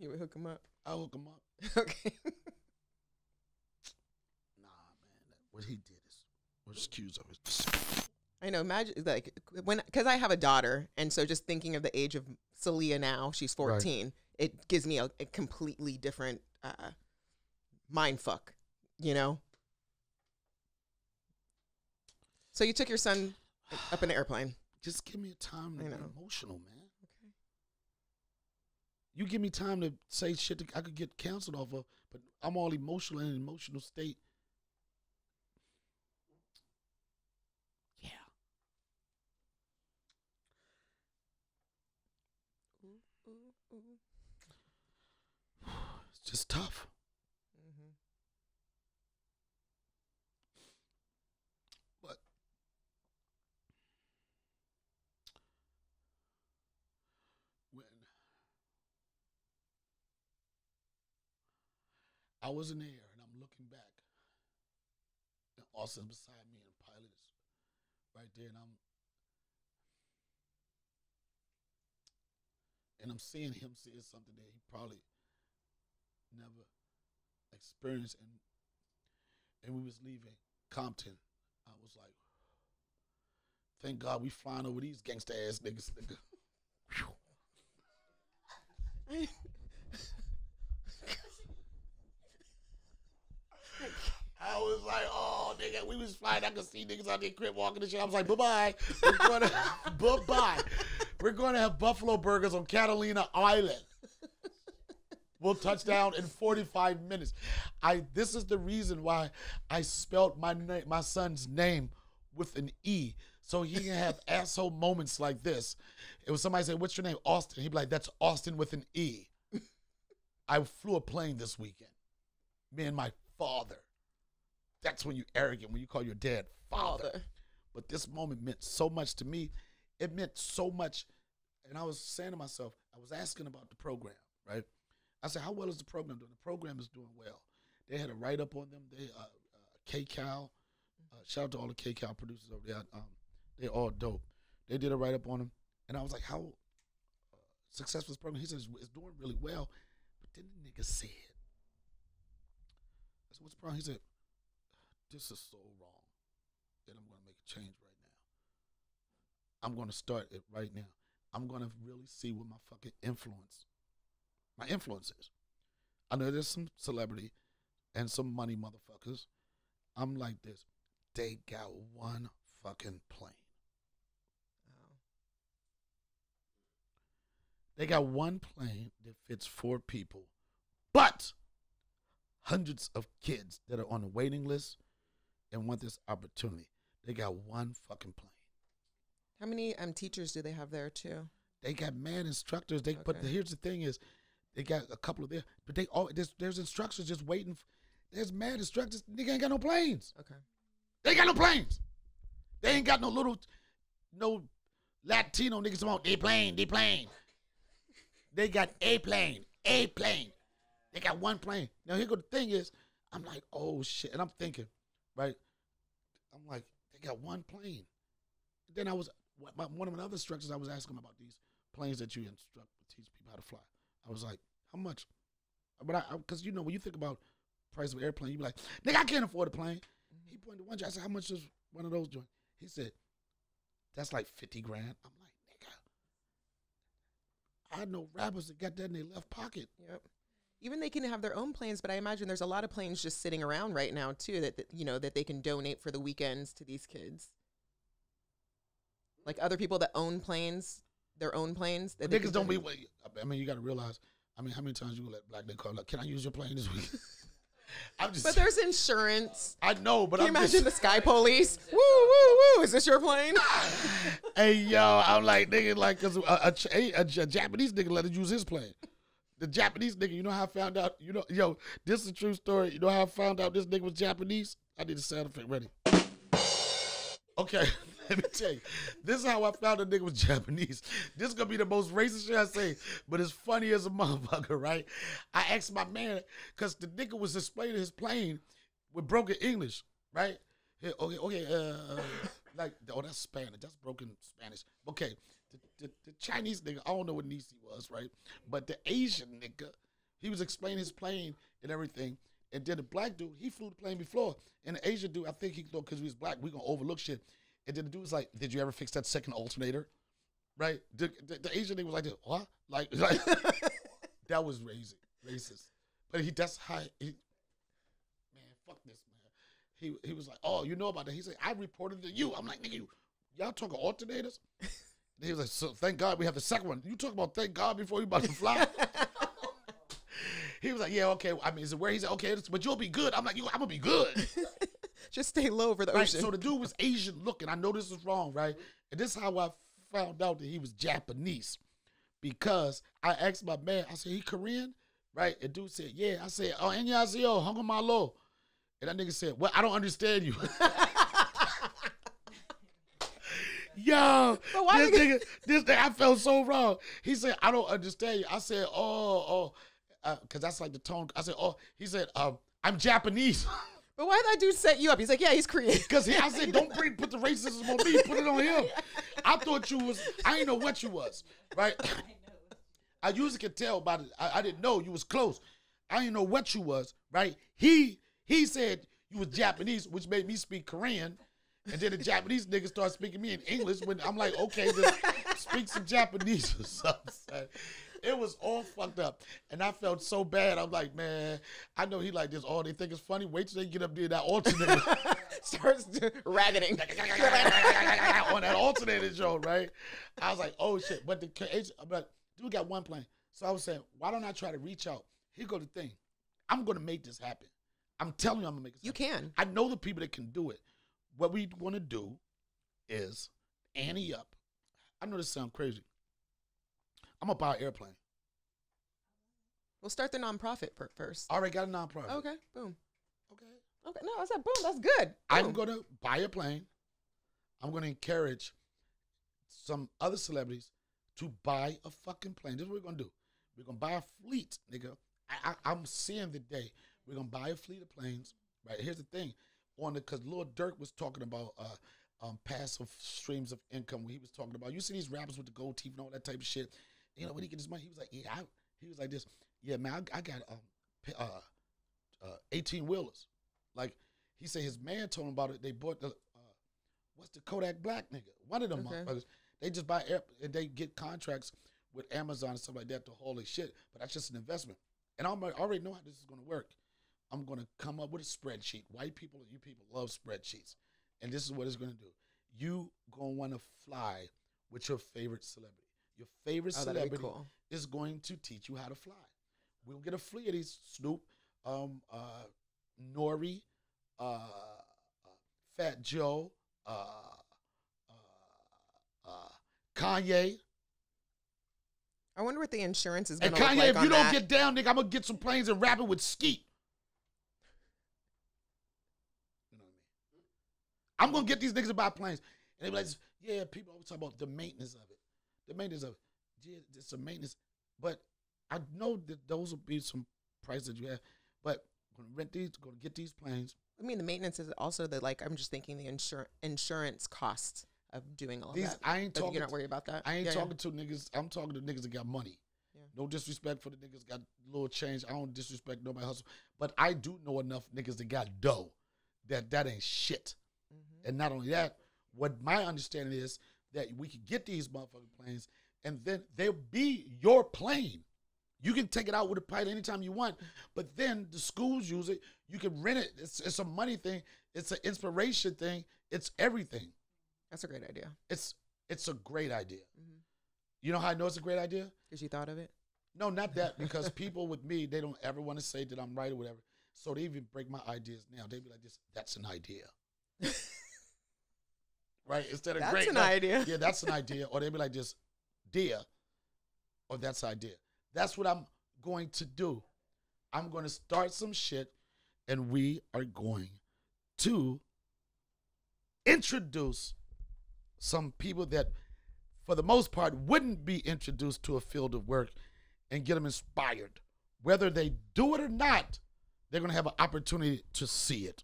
you would hook him up. I'll hook him up. Okay. Nah, man. What he did is, we're just accused of it. I know. Imagine, like, when, because I have a daughter, and so just thinking of the age of Celia now, she's fourteen, right. It gives me a, a completely different uh, mind fuck you know? So you took your son up in an airplane. Just give me a time to be emotional, man. Okay. You give me time to say shit that I could get canceled off of, but I'm all emotional in an emotional state. Yeah. Ooh, ooh, ooh. It's just tough. I was in the air, and I'm looking back, and Austin's beside me, and the pilot is right there, and I'm, and I'm seeing him saying something that he probably never experienced, and and we was leaving Compton. I was like, thank God we flying over these gangster ass niggas, nigga. I was like, oh, nigga, we was flying. I could see niggas out there crib walking and shit. I was like, bye-bye. We're going to bye-bye. We're going to have buffalo burgers on Catalina Island. We'll touch down in forty-five minutes. I. This is the reason why I spelt my my son's name with an E, so he can have asshole moments like this. It was somebody said, what's your name? Austin. He'd be like, that's Austin with an E. I flew a plane this weekend. Me and my father. That's when you're arrogant, when you call your dad father. But this moment meant so much to me. It meant so much. And I was saying to myself, I was asking about the program, right? I said, how well is the program doing? The program is doing well. They had a write-up on them. They, uh, uh, Kcal, uh, shout out to all the Kcal producers over there. Um, they're all dope. They did a write-up on them. And I was like, how uh, successful is the program? He says, it's doing really well. But then the nigga said, I said, what's the problem? He said, this is so wrong that I'm going to make a change right now. I'm going to start it right now. I'm going to really see what my fucking influence, my influence is. I know there's some celebrity and some money motherfuckers. I'm like this. They got one fucking plane. Oh. They got one plane that fits four people, but hundreds of kids that are on the waiting list and want this opportunity. They got one fucking plane. How many um, teachers do they have there too? They got mad instructors. They okay. But the, here's the thing is, they got a couple of there, but they all there's, there's instructors just waiting. For, there's mad instructors. They ain't got no planes. Okay. They got no planes. They ain't got no little, no Latino niggas about they plane, they plane. They got a plane, a plane. They got one plane. Now here go the thing is, I'm like, oh shit, and I'm thinking. Right, I'm like, they got one plane. Then I was one of my other instructors. I was asking them about these planes that you instruct teach people how to fly. I was like, how much? But I, because you know when you think about price of an airplane, you be like, nigga, I can't afford a plane. Mm-hmm. He pointed to one. I said, how much is one of those doing? He said, that's like fifty grand. I'm like, nigga, I know rappers that got that in their left pocket. Yep. Even they can have their own planes, but I imagine there's a lot of planes just sitting around right now too that, that you know that they can donate for the weekends to these kids. Like other people that own planes, their own planes. That niggas don't be. I mean, you got to realize. I mean, how many times you let black niggas call? Like, can I use your plane this week? I'm just. But there's insurance. I know, but can I'm you imagine just, the sky police. Woo woo woo! Is this your plane? Hey yo, I'm like nigga, like cause a, a, a, a Japanese nigga let us use his plane. The Japanese nigga, you know how I found out, you know, yo, this is a true story. You know how I found out this nigga was Japanese? I need a sound effect ready. Okay, let me tell you. This is how I found a nigga was Japanese. This is gonna be the most racist shit I say, but it's funny as a motherfucker, right? I asked my man, cause the nigga was displaying his plane with broken English, right? Here, okay, okay, uh, like, oh, that's Spanish, that's broken Spanish. Okay. The, the, the Chinese nigga, I don't know what Nisi was, right? But the Asian nigga, he was explaining his plane and everything. And then the black dude, he flew the plane before. And the Asian dude, I think he thought because he was black, we gonna overlook shit. And then the dude was like, did you ever fix that second alternator? Right? The, the, the Asian nigga was like, what? Like, like that was racist. Racist. But he, that's how, he, man, fuck this, man. He he was like, oh, you know about that? He said, I reported to you. I'm like, nigga, you, y'all talking alternators? He was like, so thank God we have the second one. You talk about thank God before you about to fly? He was like, yeah, okay. I mean, is it where? He said, okay, but you'll be good. I'm like, you, I'm going to be good. Just stay low over the right, ocean. So the dude was Asian looking. I know this is wrong, right? And this is how I found out that he was Japanese. Because I asked my man, I said, he Korean? Right? And dude said, yeah. I said, oh, annyeonghaseyo, hangomalo. And that nigga said, well, I don't understand you. Yo, but why this nigga, this nigga, I felt so wrong. He said, I don't understand you. I said, oh, oh, because uh, that's like the tone. I said, oh, he said, um, I'm Japanese. But why did that dude set you up? He's like, yeah, he's Korean. Because I said, don't bring, put the racism on me, put it on him. I thought you was, I didn't know what you was, right? I usually could tell by the, I, I didn't know you was close. I didn't know what you was, right? He, he said you was Japanese, which made me speak Korean. And then the Japanese niggas start speaking me in English when I'm like, okay, just speak some Japanese or something. It was all fucked up. And I felt so bad. I'm like, man, I know he like this. Oh, they think it's funny. Wait till they get up there, that alternator. Starts raggeting. On that alternator show, right? I was like, oh, shit. But the but dude got one plan. So I was saying, why don't I try to reach out? Here go the thing. I'm going to make this happen. I'm telling you I'm going to make this you happen. You can. I know the people that can do it. What we want to do is ante up. I know this sounds crazy. I'm going to buy an airplane. We'll start the nonprofit first. I already got a nonprofit. Okay, boom. Okay. Okay, no, I said boom, that's good. Boom. I'm going to buy a plane. I'm going to encourage some other celebrities to buy a fucking plane. This is what we're going to do. We're going to buy a fleet, nigga. I, I, I'm seeing the day. We're going to buy a fleet of planes. Right, here's the thing. On it, because Lord Dirk was talking about uh, um, passive streams of income. He was talking about, you see these rappers with the gold teeth and all that type of shit. You know, when he get his money, he was like, yeah, I, he was like this. Yeah, man, I, I got um, uh, uh, eighteen wheelers. Like, he said his man told him about it. They bought the, uh, what's the Kodak Black nigga? One of them okay. motherfuckers. They just buy air, and they get contracts with Amazon and stuff like that to haul their shit. But that's just an investment. And I already know how this is going to work. I'm going to come up with a spreadsheet. White people and you people love spreadsheets. And this is what it's going to do. You going to want to fly with your favorite celebrity. Your favorite oh, celebrity cool. is going to teach you how to fly. We'll get a fleet of these. Snoop, um, uh, Nori, uh, Fat Joe, uh, uh, uh, Kanye. I wonder what the insurance is going to look like on that. And Kanye, if you don't get down, nigga, I'm going to get some planes and wrap it with skeet. I'm going to get these niggas to buy planes. And they be like, yeah, people always talk about the maintenance of it. The maintenance of it. Yeah, it's some maintenance. But I know that those will be some prices that you have. But I'm going to rent these, going to get these planes. I mean, the maintenance is also the, like, I'm just thinking the insur insurance costs of doing all these, that. I ain't talking. You're not worried about that? I ain't yeah, talking yeah. to niggas. I'm talking to niggas that got money. Yeah. No disrespect for the niggas got little change. I don't disrespect nobody hustle. But I do know enough niggas that got dough that that ain't shit. And not only that, what my understanding is that we can get these motherfucking planes and then they'll be your plane. You can take it out with a pilot anytime you want, but then the schools use it. You can rent it. It's, it's a money thing. It's an inspiration thing. It's everything. That's a great idea. It's it's a great idea. Mm-hmm. You know how I know it's a great idea? Because you thought of it? No, not that. Because people with me, they don't ever want to say that I'm right or whatever. So they even break my ideas now. They be like this, that's an idea. Right? Instead of that's great. That's an no, idea. Yeah, that's an idea. Or they'd be like this, dear, or that's an idea. That's what I'm going to do. I'm going to start some shit, and we are going to introduce some people that, for the most part, wouldn't be introduced to a field of work and get them inspired. Whether they do it or not, they're going to have an opportunity to see it.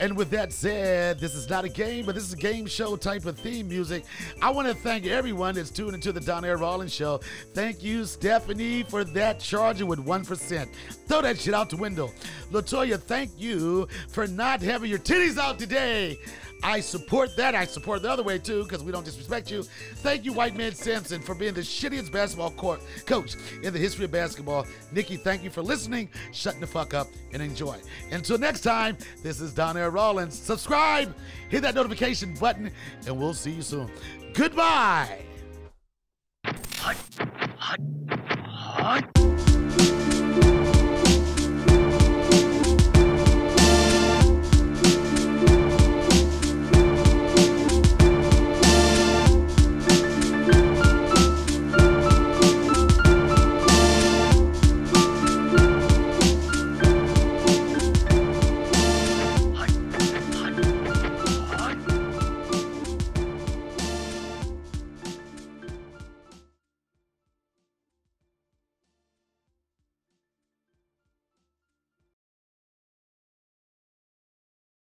And with that said, this is not a game, but this is a game show type of theme music. I want to thank everyone that's tuned into the Donnell Rawlings Show. Thank you, Stephanie, for that charger with one percent. Throw that shit out the window. LaToya, thank you for not having your titties out today. I support that. I support the other way, too, because we don't disrespect you. Thank you, White Man Sampson, for being the shittiest basketball court coach in the history of basketball. Nikki, thank you for listening. Shut the fuck up and enjoy. Until next time, this is Donnell Rawlings. Subscribe, hit that notification button, and we'll see you soon. Goodbye. Hot, hot, hot.